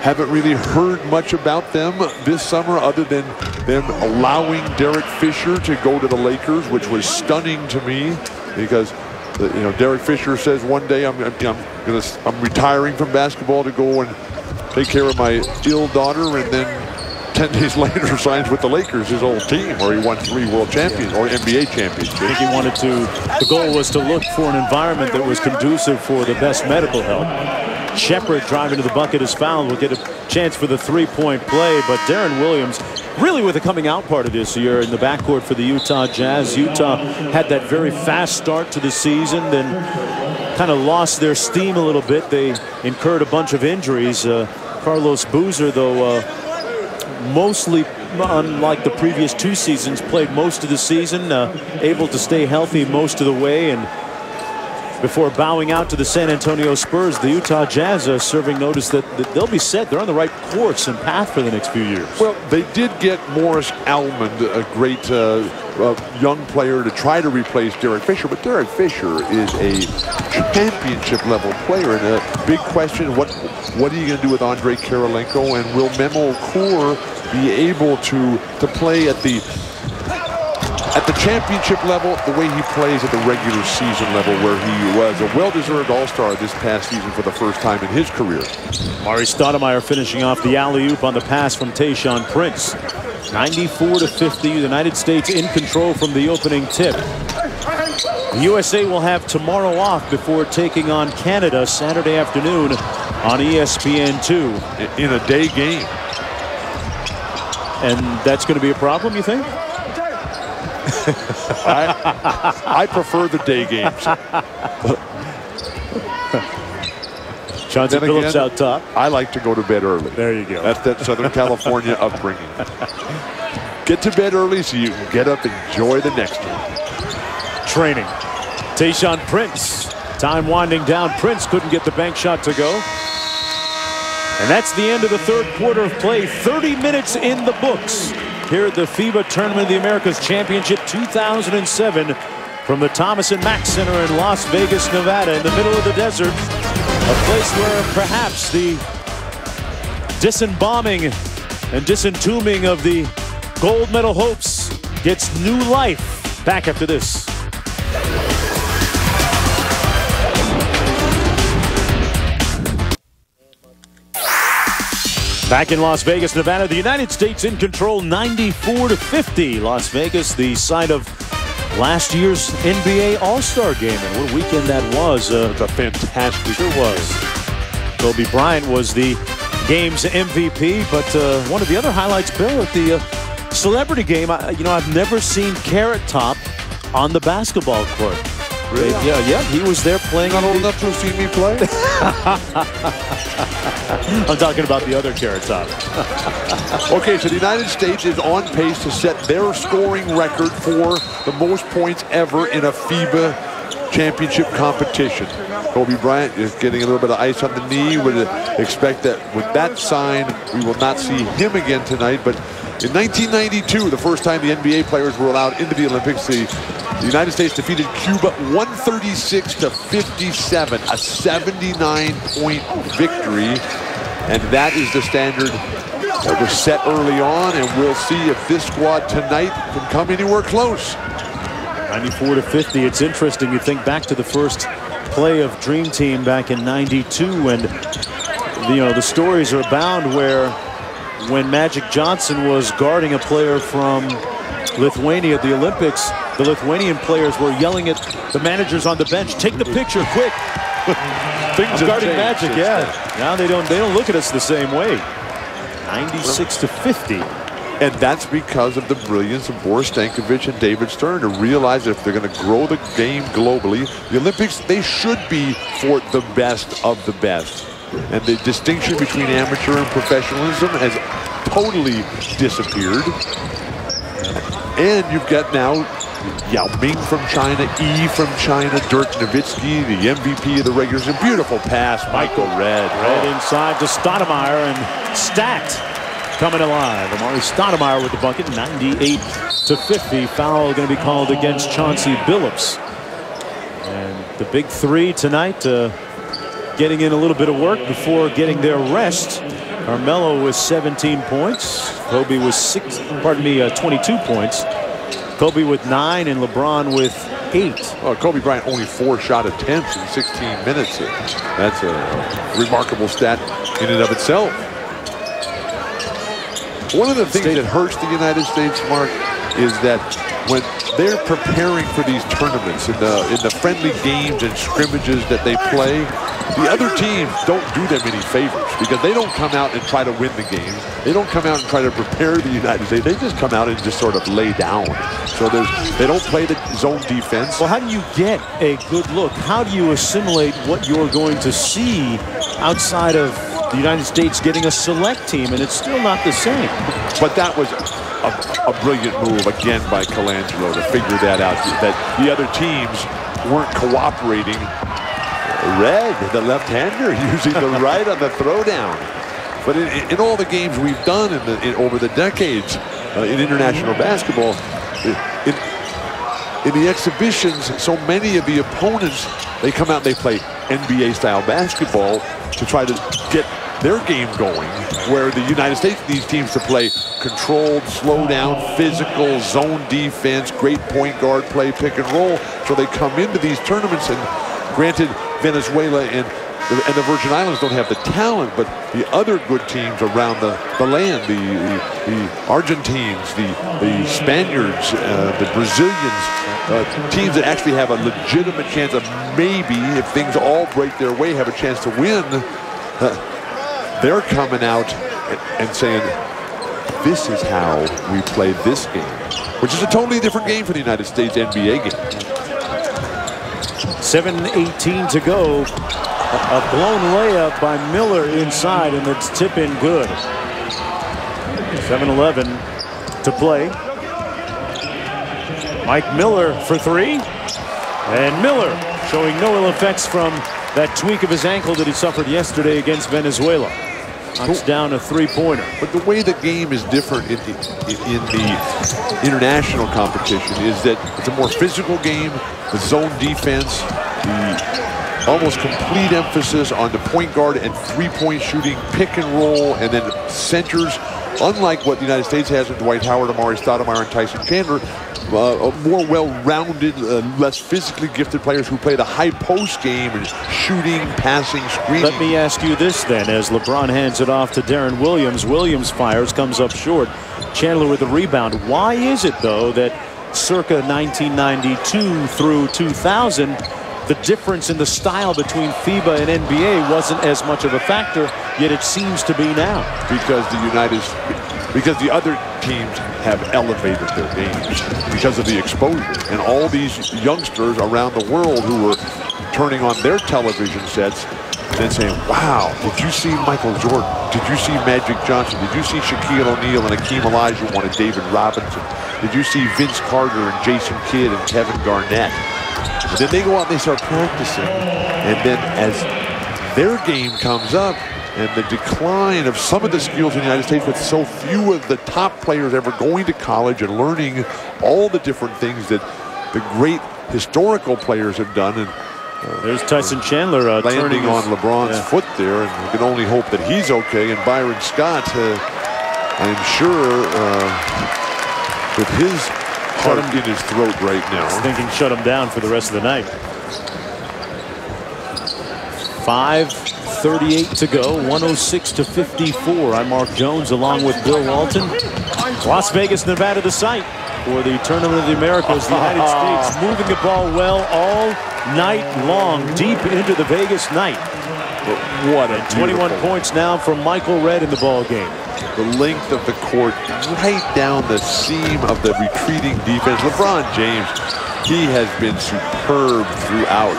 Haven't really heard much about them this summer other than them allowing Derek Fisher to go to the Lakers, which was stunning to me, because you know Derek Fisher says one day I'm, I'm, gonna, I'm retiring from basketball to go and take care of my ill daughter, and then ten days later signs with the Lakers, his old team, where he won three world champions or N B A champions. I think he wanted to, the goal was to look for an environment that was conducive for the best medical help. Shepard driving to the bucket is fouled. We'll get a chance for the three-point play, but Deron Williams really with a coming out part of this year in the backcourt for the Utah Jazz. Utah had that very fast start to the season, then kind of lost their steam a little bit. They incurred a bunch of injuries. Uh, Carlos Boozer, though, uh, mostly, unlike the previous two seasons, played most of the season, uh, able to stay healthy most of the way. And before bowing out to the San Antonio Spurs, the Utah Jazz are serving notice that, that they'll be set. They're on the right course and path for the next few years. Well, they did get Morris Almond, a great uh, uh, young player, to try to replace Derek Fisher. But Derek Fisher is a championship-level player, and a big question: what what are you going to do with Andre Karolinko, and will Memo Okur be able to to play at the at the championship level the way he plays at the regular season level, where he was a well-deserved all-star this past season for the first time in his career? Amar'e Stoudemire finishing off the alley-oop on the pass from Tayshaun Prince. ninety-four to fifty, the United States in control from the opening tip. The U S A will have tomorrow off before taking on Canada Saturday afternoon on E S P N two. In a day game. And that's going to be a problem, you think? I, I prefer the day games. Chauncey Billups again, out top. I like to go to bed early. There you go. That's that Southern California upbringing. Get to bed early so you can get up and enjoy the next one. Training. Tayshaun Prince. Time winding down. Prince couldn't get the bank shot to go. And that's the end of the third quarter of play. thirty minutes in the books here at the FIBA Tournament of the Americas Championship two thousand seven from the Thomas and Mack Center in Las Vegas, Nevada, in the middle of the desert, a place where perhaps the disembalming and disentombing of the gold medal hopes gets new life. Back after this. Back in Las Vegas, Nevada, the United States in control ninety-four to fifty. Las Vegas, the site of last year's N B A All-Star Game. And what a weekend that was. Uh, a fantastic sure was. Kobe Bryant was the game's M V P. But uh, one of the other highlights, Bill, at the uh, celebrity game, I, you know, I've never seen Carrot Top on the basketball court. Really? They, yeah, yeah, he was there playing. You're not old enough to have seen me play? I'm talking about the other Carrot Top. Okay, so the United States is on pace to set their scoring record for the most points ever in a FIBA championship competition. Kobe Bryant is getting a little bit of ice on the knee. Would expect that with that sign, we will not see him again tonight. But in nineteen ninety-two, the first time the N B A players were allowed into the Olympics, the The United States defeated Cuba one thirty-six to fifty-seven, a seventy-nine point victory. And that is the standard that was set early on, and we'll see if this squad tonight can come anywhere close. ninety-four to fifty, it's interesting. You think back to the first play of Dream Team back in ninety-two, and you know the stories are abound where when Magic Johnson was guarding a player from Lithuania at the Olympics, the Lithuanian players were yelling at the managers on the bench, take the picture quick. Things are guarding Magic, yeah. That. Now they don't they don't look at us the same way. ninety-six to fifty. And that's because of the brilliance of Boris Stankovic and David Stern to realize that if they're going to grow the game globally, the Olympics, they should be for the best of the best. And the distinction between amateur and professionalism has totally disappeared. And you've got now Yao Ming from China, E from China, Dirk Nowitzki, the M V P of the regular season. Beautiful pass, Michael Redd. Redd inside to Stoudemire, and stacked coming alive. Amar'e Stoudemire with the bucket, ninety-eight to fifty. Foul going to be called against Chauncey Billups. And the big three tonight, uh, getting in a little bit of work before getting their rest. Carmelo was seventeen points. Kobe was six. Pardon me, uh, twenty-two points. Kobe with nine and LeBron with eight. Well, Kobe Bryant only four shot attempts in sixteen minutes. Here. That's a remarkable stat in and of itself. One of the things that hurts the United States, Mark, is that when they're preparing for these tournaments in the, in the friendly games and scrimmages that they play, the other teams don't do them any favors because they don't come out and try to win the game. They don't come out and try to prepare the United States. They just come out and just sort of lay down. So there's, they don't play the zone defense. Well, how do you get a good look? How do you assimilate what you're going to see outside of the United States getting a select team? And it's still not the same. But that was A, a brilliant move again by Colangelo to figure that out, that the other teams weren't cooperating. Redd, the left-hander, using the right on the throwdown. But in, in all the games we've done in the, in, over the decades uh, in international basketball, in, in the exhibitions, so many of the opponents, they come out and they play N B A-style basketball to try to get their game going, where the United States needs teams to play controlled, slow down, physical, zone defense, great point guard play, pick and roll. So they come into these tournaments, and granted, Venezuela and and the Virgin Islands don't have the talent, but the other good teams around the, the land, the, the, the Argentines, the, the Spaniards, uh, the Brazilians, uh, teams that actually have a legitimate chance of maybe, if things all break their way, have a chance to win, uh, they're coming out and, and saying, this is how we play this game, which is a totally different game for the United States N B A game. seven eighteen to go. A blown layup by Miller inside, and it's tip in good. seven eleven to play. Mike Miller for three. And Miller showing no ill effects from that tweak of his ankle that he suffered yesterday against Venezuela. Knocks down a three-pointer. But the way the game is different in the, in the international competition is that it's a more physical game, the zone defense, the almost complete emphasis on the point guard and three-point shooting, pick and roll, and then centers. Unlike what the United States has with Dwight Howard, Amar'e Stoudemire, and Tyson Chandler, uh, more well-rounded, uh, less physically gifted players who play the high post game and shooting, passing, screening. Let me ask you this then, as LeBron hands it off to Deron Williams. Williams fires, comes up short. Chandler with the rebound. Why is it, though, that circa nineteen ninety-two through two thousand, the difference in the style between FIBA and N B A wasn't as much of a factor, yet it seems to be now? Because the United, because the other teams have elevated their games because of the exposure. And all these youngsters around the world who were turning on their television sets and saying, wow, did you see Michael Jordan? Did you see Magic Johnson? Did you see Shaquille O'Neal and Hakeem Olajuwon and David Robinson? Did you see Vince Carter and Jason Kidd and Kevin Garnett? And then they go out and they start practicing. And then as their game comes up and the decline of some of the skills in the United States, with so few of the top players ever going to college and learning all the different things that the great historical players have done. And uh, there's Tyson Chandler uh, landing on his, LeBron's yeah. foot there. And we can only hope that he's okay. And Byron Scott, uh, I'm sure, uh, with his shut him in his throat right now. He's thinking shut him down for the rest of the night. five thirty-eight to go. one oh six to fifty-four. I'm Mark Jones along with Bill Walton. Las Vegas, Nevada, the site for the Tournament of the Americas. The United States moving the ball well all night long, deep into the Vegas night. What a twenty-one points now from Michael Redd in the ball game. The length of the court right down the seam of the retreating defense. LeBron James, he has been superb throughout.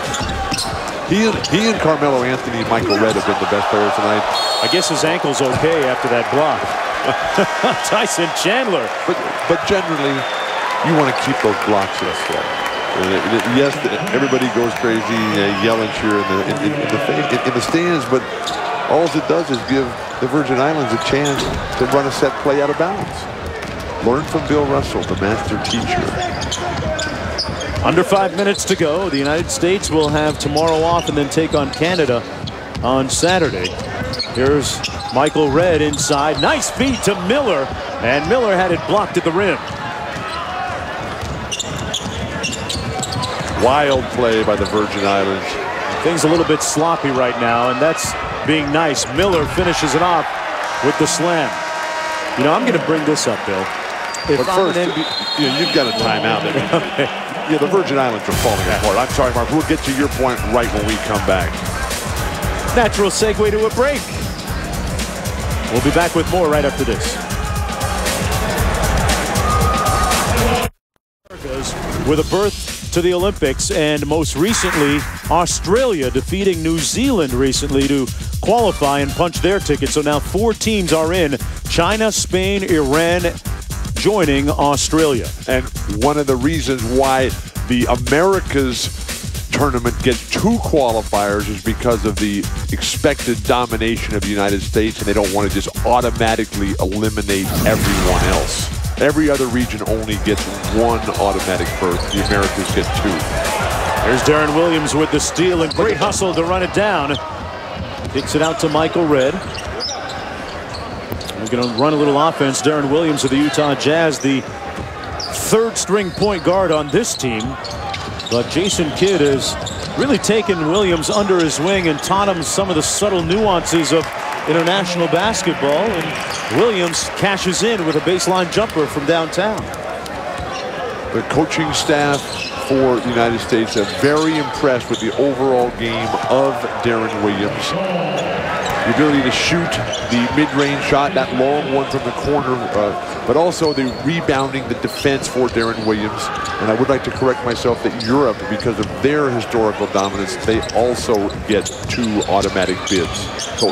He and, he and Carmelo Anthony and Michael Redd have been the best players tonight. I guess his ankle's okay after that block. Tyson Chandler. But, but generally, you want to keep those blocks in a flow. Yes, everybody goes crazy, uh, yelling, cheering in the, in, in, in, the, in the stands, but all it does is give the Virgin Islands a chance to run a set play out of bounds. Learn from Bill Russell, the master teacher. Under five minutes to go. The United States will have tomorrow off and then take on Canada on Saturday. Here's Michael Redd inside. Nice feed to Miller, and Miller had it blocked at the rim. Wild play by the Virgin Islands. Things a little bit sloppy right now, and that's being nice. Miller finishes it off with the slam. You know, I'm going to bring this up, Bill. If but first, N B A, you know, you've got a timeout. Okay. Yeah, the Virgin Islands are falling apart. I'm sorry, Mark. We'll get to your point right when we come back. Natural segue to a break. We'll be back with more right after this. With a birth to the Olympics, and most recently Australia defeating New Zealand recently to qualify and punch their ticket. So now four teams are in. China, Spain, Iran joining Australia. And one of the reasons why the Americas tournament gets two qualifiers is because of the expected domination of the United States, and they don't want to just automatically eliminate everyone else. Every other region only gets one automatic berth. The Americas get two. There's Deron Williams with the steal, and great hustle to run it down. Kicks it out to Michael Redd. We're going to run a little offense. Deron Williams of the Utah Jazz, the third string point guard on this team. But Jason Kidd is really taken Williams under his wing and taught him some of the subtle nuances of international basketball. And Williams cashes in with a baseline jumper from downtown. The coaching staff for the United States are very impressed with the overall game of Deron Williams. The ability to shoot the mid-range shot, that long one from the corner, uh, but also the rebounding, the defense for Deron Williams. And I would like to correct myself that Europe, because of their historical dominance, they also get two automatic bids. So,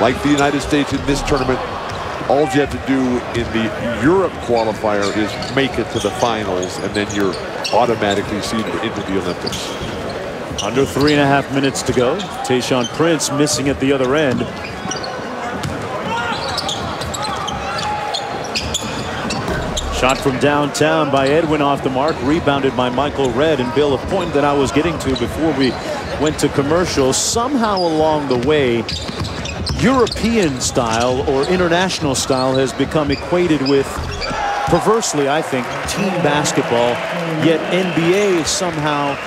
like the United States in this tournament, all you have to do in the Europe qualifier is make it to the finals, and then you're automatically seeded into the Olympics. Under three and a half minutes to go. Tayshaun Prince missing at the other end. Shot from downtown by Edwin off the mark, rebounded by Michael Redd. And Bill, a point that I was getting to before we went to commercial, somehow along the way, European style or international style has become equated with, perversely, I think, team basketball, yet N B A somehow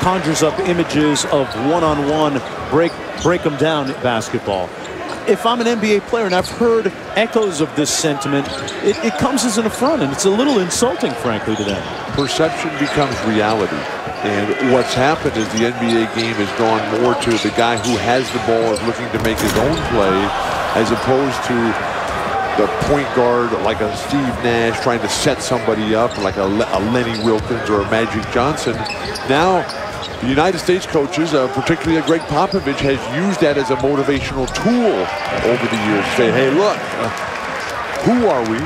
conjures up images of one-on-one, break, break them down basketball. If I'm an N B A player, and I've heard echoes of this sentiment, it, it comes as an affront, and it's a little insulting, frankly, to them. Perception becomes reality. And what's happened is the N B A game has gone more to the guy who has the ball is looking to make his own play, as opposed to the point guard like a Steve Nash trying to set somebody up, like a, a Lenny Wilkins or a Magic Johnson. Now, the United States coaches, uh, particularly Greg Popovich, has used that as a motivational tool over the years. Say, hey, look, uh, who are we?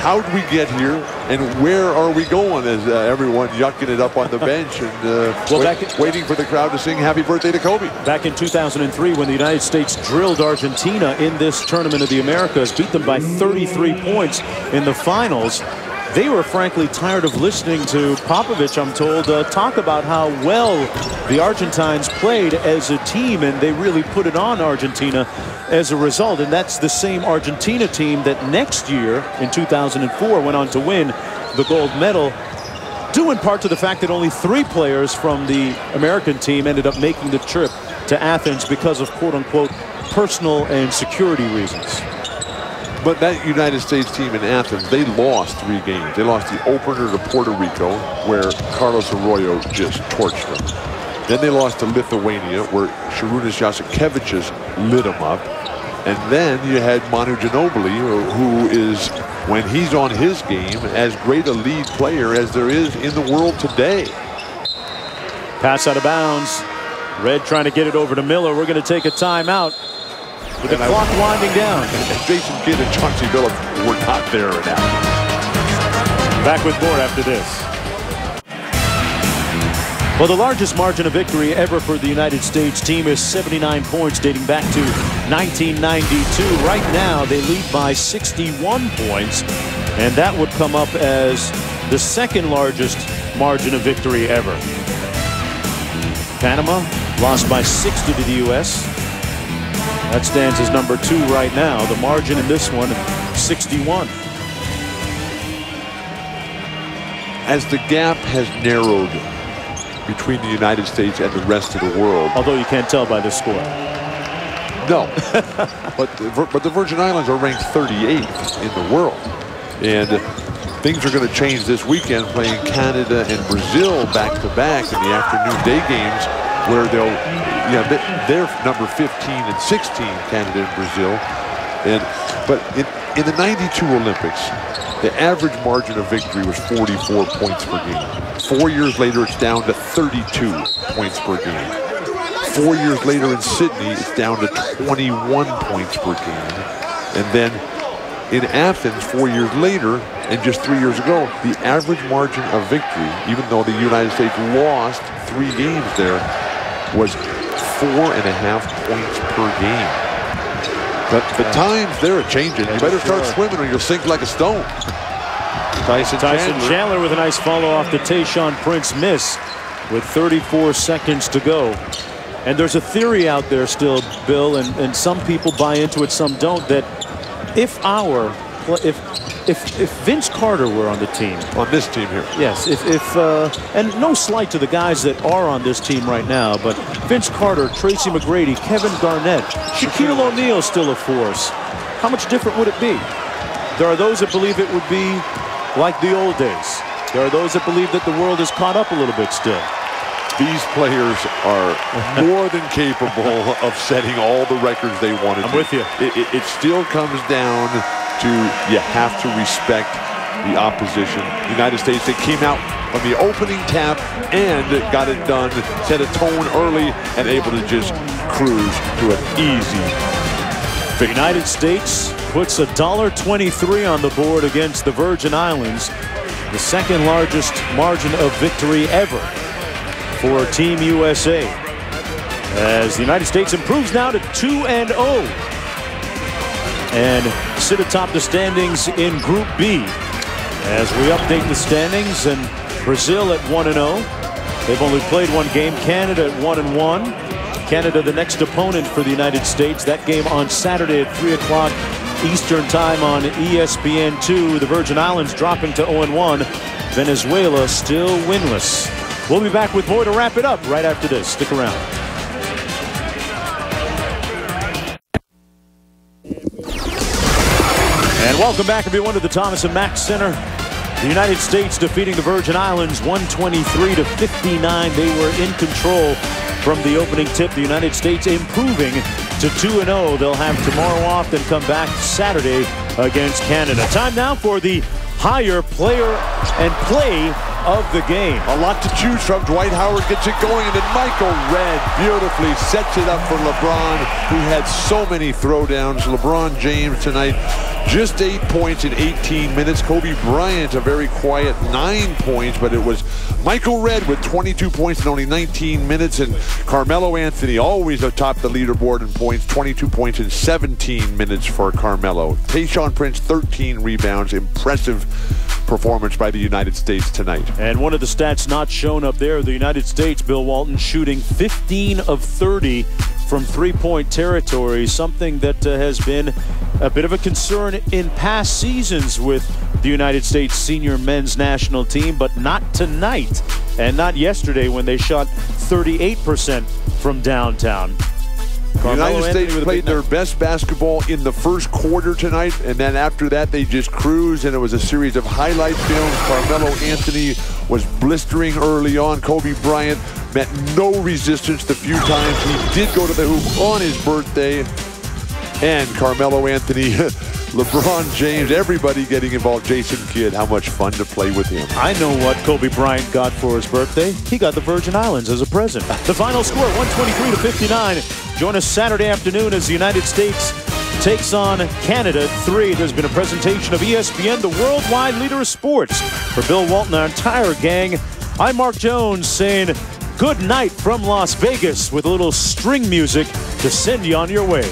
How'd we get here, and where are we going, as uh, everyone yucking it up on the bench and uh, well, wait, in, waiting for the crowd to sing happy birthday to Kobe. Back in two thousand three, when the United States drilled Argentina in this Tournament of the Americas, beat them by thirty-three points in the finals, they were frankly tired of listening to Popovich, I'm told, uh, talk about how well the Argentines played as a team, and they really put it on Argentina as a result. And that's the same Argentina team that next year in two thousand four went on to win the gold medal, due in part to the fact that only three players from the American team ended up making the trip to Athens because of quote-unquote personal and security reasons. But that United States team in Athens, they lost three games. They lost the opener to Puerto Rico, where Carlos Arroyo just torched them. Then they lost to Lithuania, where Šarūnas Jasikevičius lit him up. And then you had Manu Ginobili, who is, when he's on his game, as great a lead player as there is in the world today. Pass out of bounds. Redd trying to get it over to Miller. We're going to take a timeout with and the I, clock winding down. And Jason Kidd and Chauncey Billups were not there right now. Back with more after this. Well, the largest margin of victory ever for the United States team is seventy-nine points, dating back to nineteen ninety-two. Right now, they lead by sixty-one points, and that would come up as the second largest margin of victory ever. Panama lost by sixty to the U S That stands as number two right now. The margin in this one, sixty-one. As the gap has narrowed between the United States and the rest of the world. Although you can't tell by the score. No. but, the, but the Virgin Islands are ranked thirty-eighth in the world. And things are going to change this weekend, playing Canada and Brazil back-to-back in the afternoon day games, where they'll, yeah, they're number fifteen and sixteen, Canada and Brazil. And, but in, in the ninety-two Olympics, the average margin of victory was forty-four points per game. Four years later, it's down to thirty-two points per game. Four years later in Sydney, it's down to twenty-one points per game. And then in Athens, four years later, and just three years ago, the average margin of victory, even though the United States lost three games there, was four and a half points per game. But the times, they're changing. You better start swimming or you'll sink like a stone. Tyson, Tyson Chandler. Chandler with a nice follow off the Tayshaun Prince miss with thirty-four seconds to go. And there's a theory out there still, Bill, and, and some people buy into it, some don't, that if our if if if Vince Carter were on the team. On this team here. Yes. If if uh, and no slight to the guys that are on this team right now, but Vince Carter, Tracy McGrady, Kevin Garnett, Shaquille O'Neal still a force. How much different would it be? There are those that believe it would be like the old days. There are those that believe that the world is caught up a little bit still. These players are more than capable of setting all the records they wanted to. I'm with you. It, it, it still comes down to you have to respect the opposition. The United States, they came out on the opening tap and got it done, set a tone early, and able to just cruise to an easy victory. The United States puts a dollar twenty-three on the board against the Virgin Islands, the second largest margin of victory ever for Team U S A, as the United States improves now to two and oh and sit atop the standings in Group B. As we update the standings, and Brazil at one and oh. They've only played one game. Canada at one and one. Canada, the next opponent for the United States. That game on Saturday at three o'clock Eastern Time on E S P N two. The Virgin Islands dropping to oh and one. Venezuela still winless. We'll be back with more to wrap it up right after this. Stick around. And welcome back, everyone, to the Thomas and Mack Center. The United States defeating the Virgin Islands one twenty-three to fifty-nine. They were in control from the opening tip. The United States improving to two and oh. They'll have tomorrow off, then come back Saturday against Canada. Time now for the higher player and play of the game. A lot to choose from. Dwight Howard gets it going, and then Michael Redd beautifully sets it up for LeBron, who had so many throwdowns. LeBron James tonight, just eight points in eighteen minutes. Kobe Bryant, a very quiet nine points, but it was Michael Redd with twenty-two points in only nineteen minutes, and Carmelo Anthony always atop the leaderboard in points, twenty-two points in seventeen minutes for Carmelo. Tayshaun Prince, thirteen rebounds, impressive performance by the United States tonight. And one of the stats not shown up there, the United States, Bill Walton, shooting fifteen of thirty from three-point territory, something that uh, has been a bit of a concern in past seasons with the United States senior men's national team, but not tonight and not yesterday when they shot thirty-eight percent from downtown. The United States played their best basketball in the first quarter tonight, and then after that they just cruised, and it was a series of highlight films. Carmelo Anthony was blistering early on. Kobe Bryant met no resistance the few times he did go to the hoop on his birthday. And Carmelo Anthony, LeBron James, everybody getting involved. Jason Kidd, how much fun to play with him. I know what Kobe Bryant got for his birthday. He got the Virgin Islands as a present. The final score, one twenty-three to fifty-nine. Join us Saturday afternoon as the United States takes on Canada at three. There's been a presentation of E S P N, the worldwide leader of sports. For Bill Walton, our entire gang, I'm Mark Jones saying good night from Las Vegas with a little string music to send you on your way.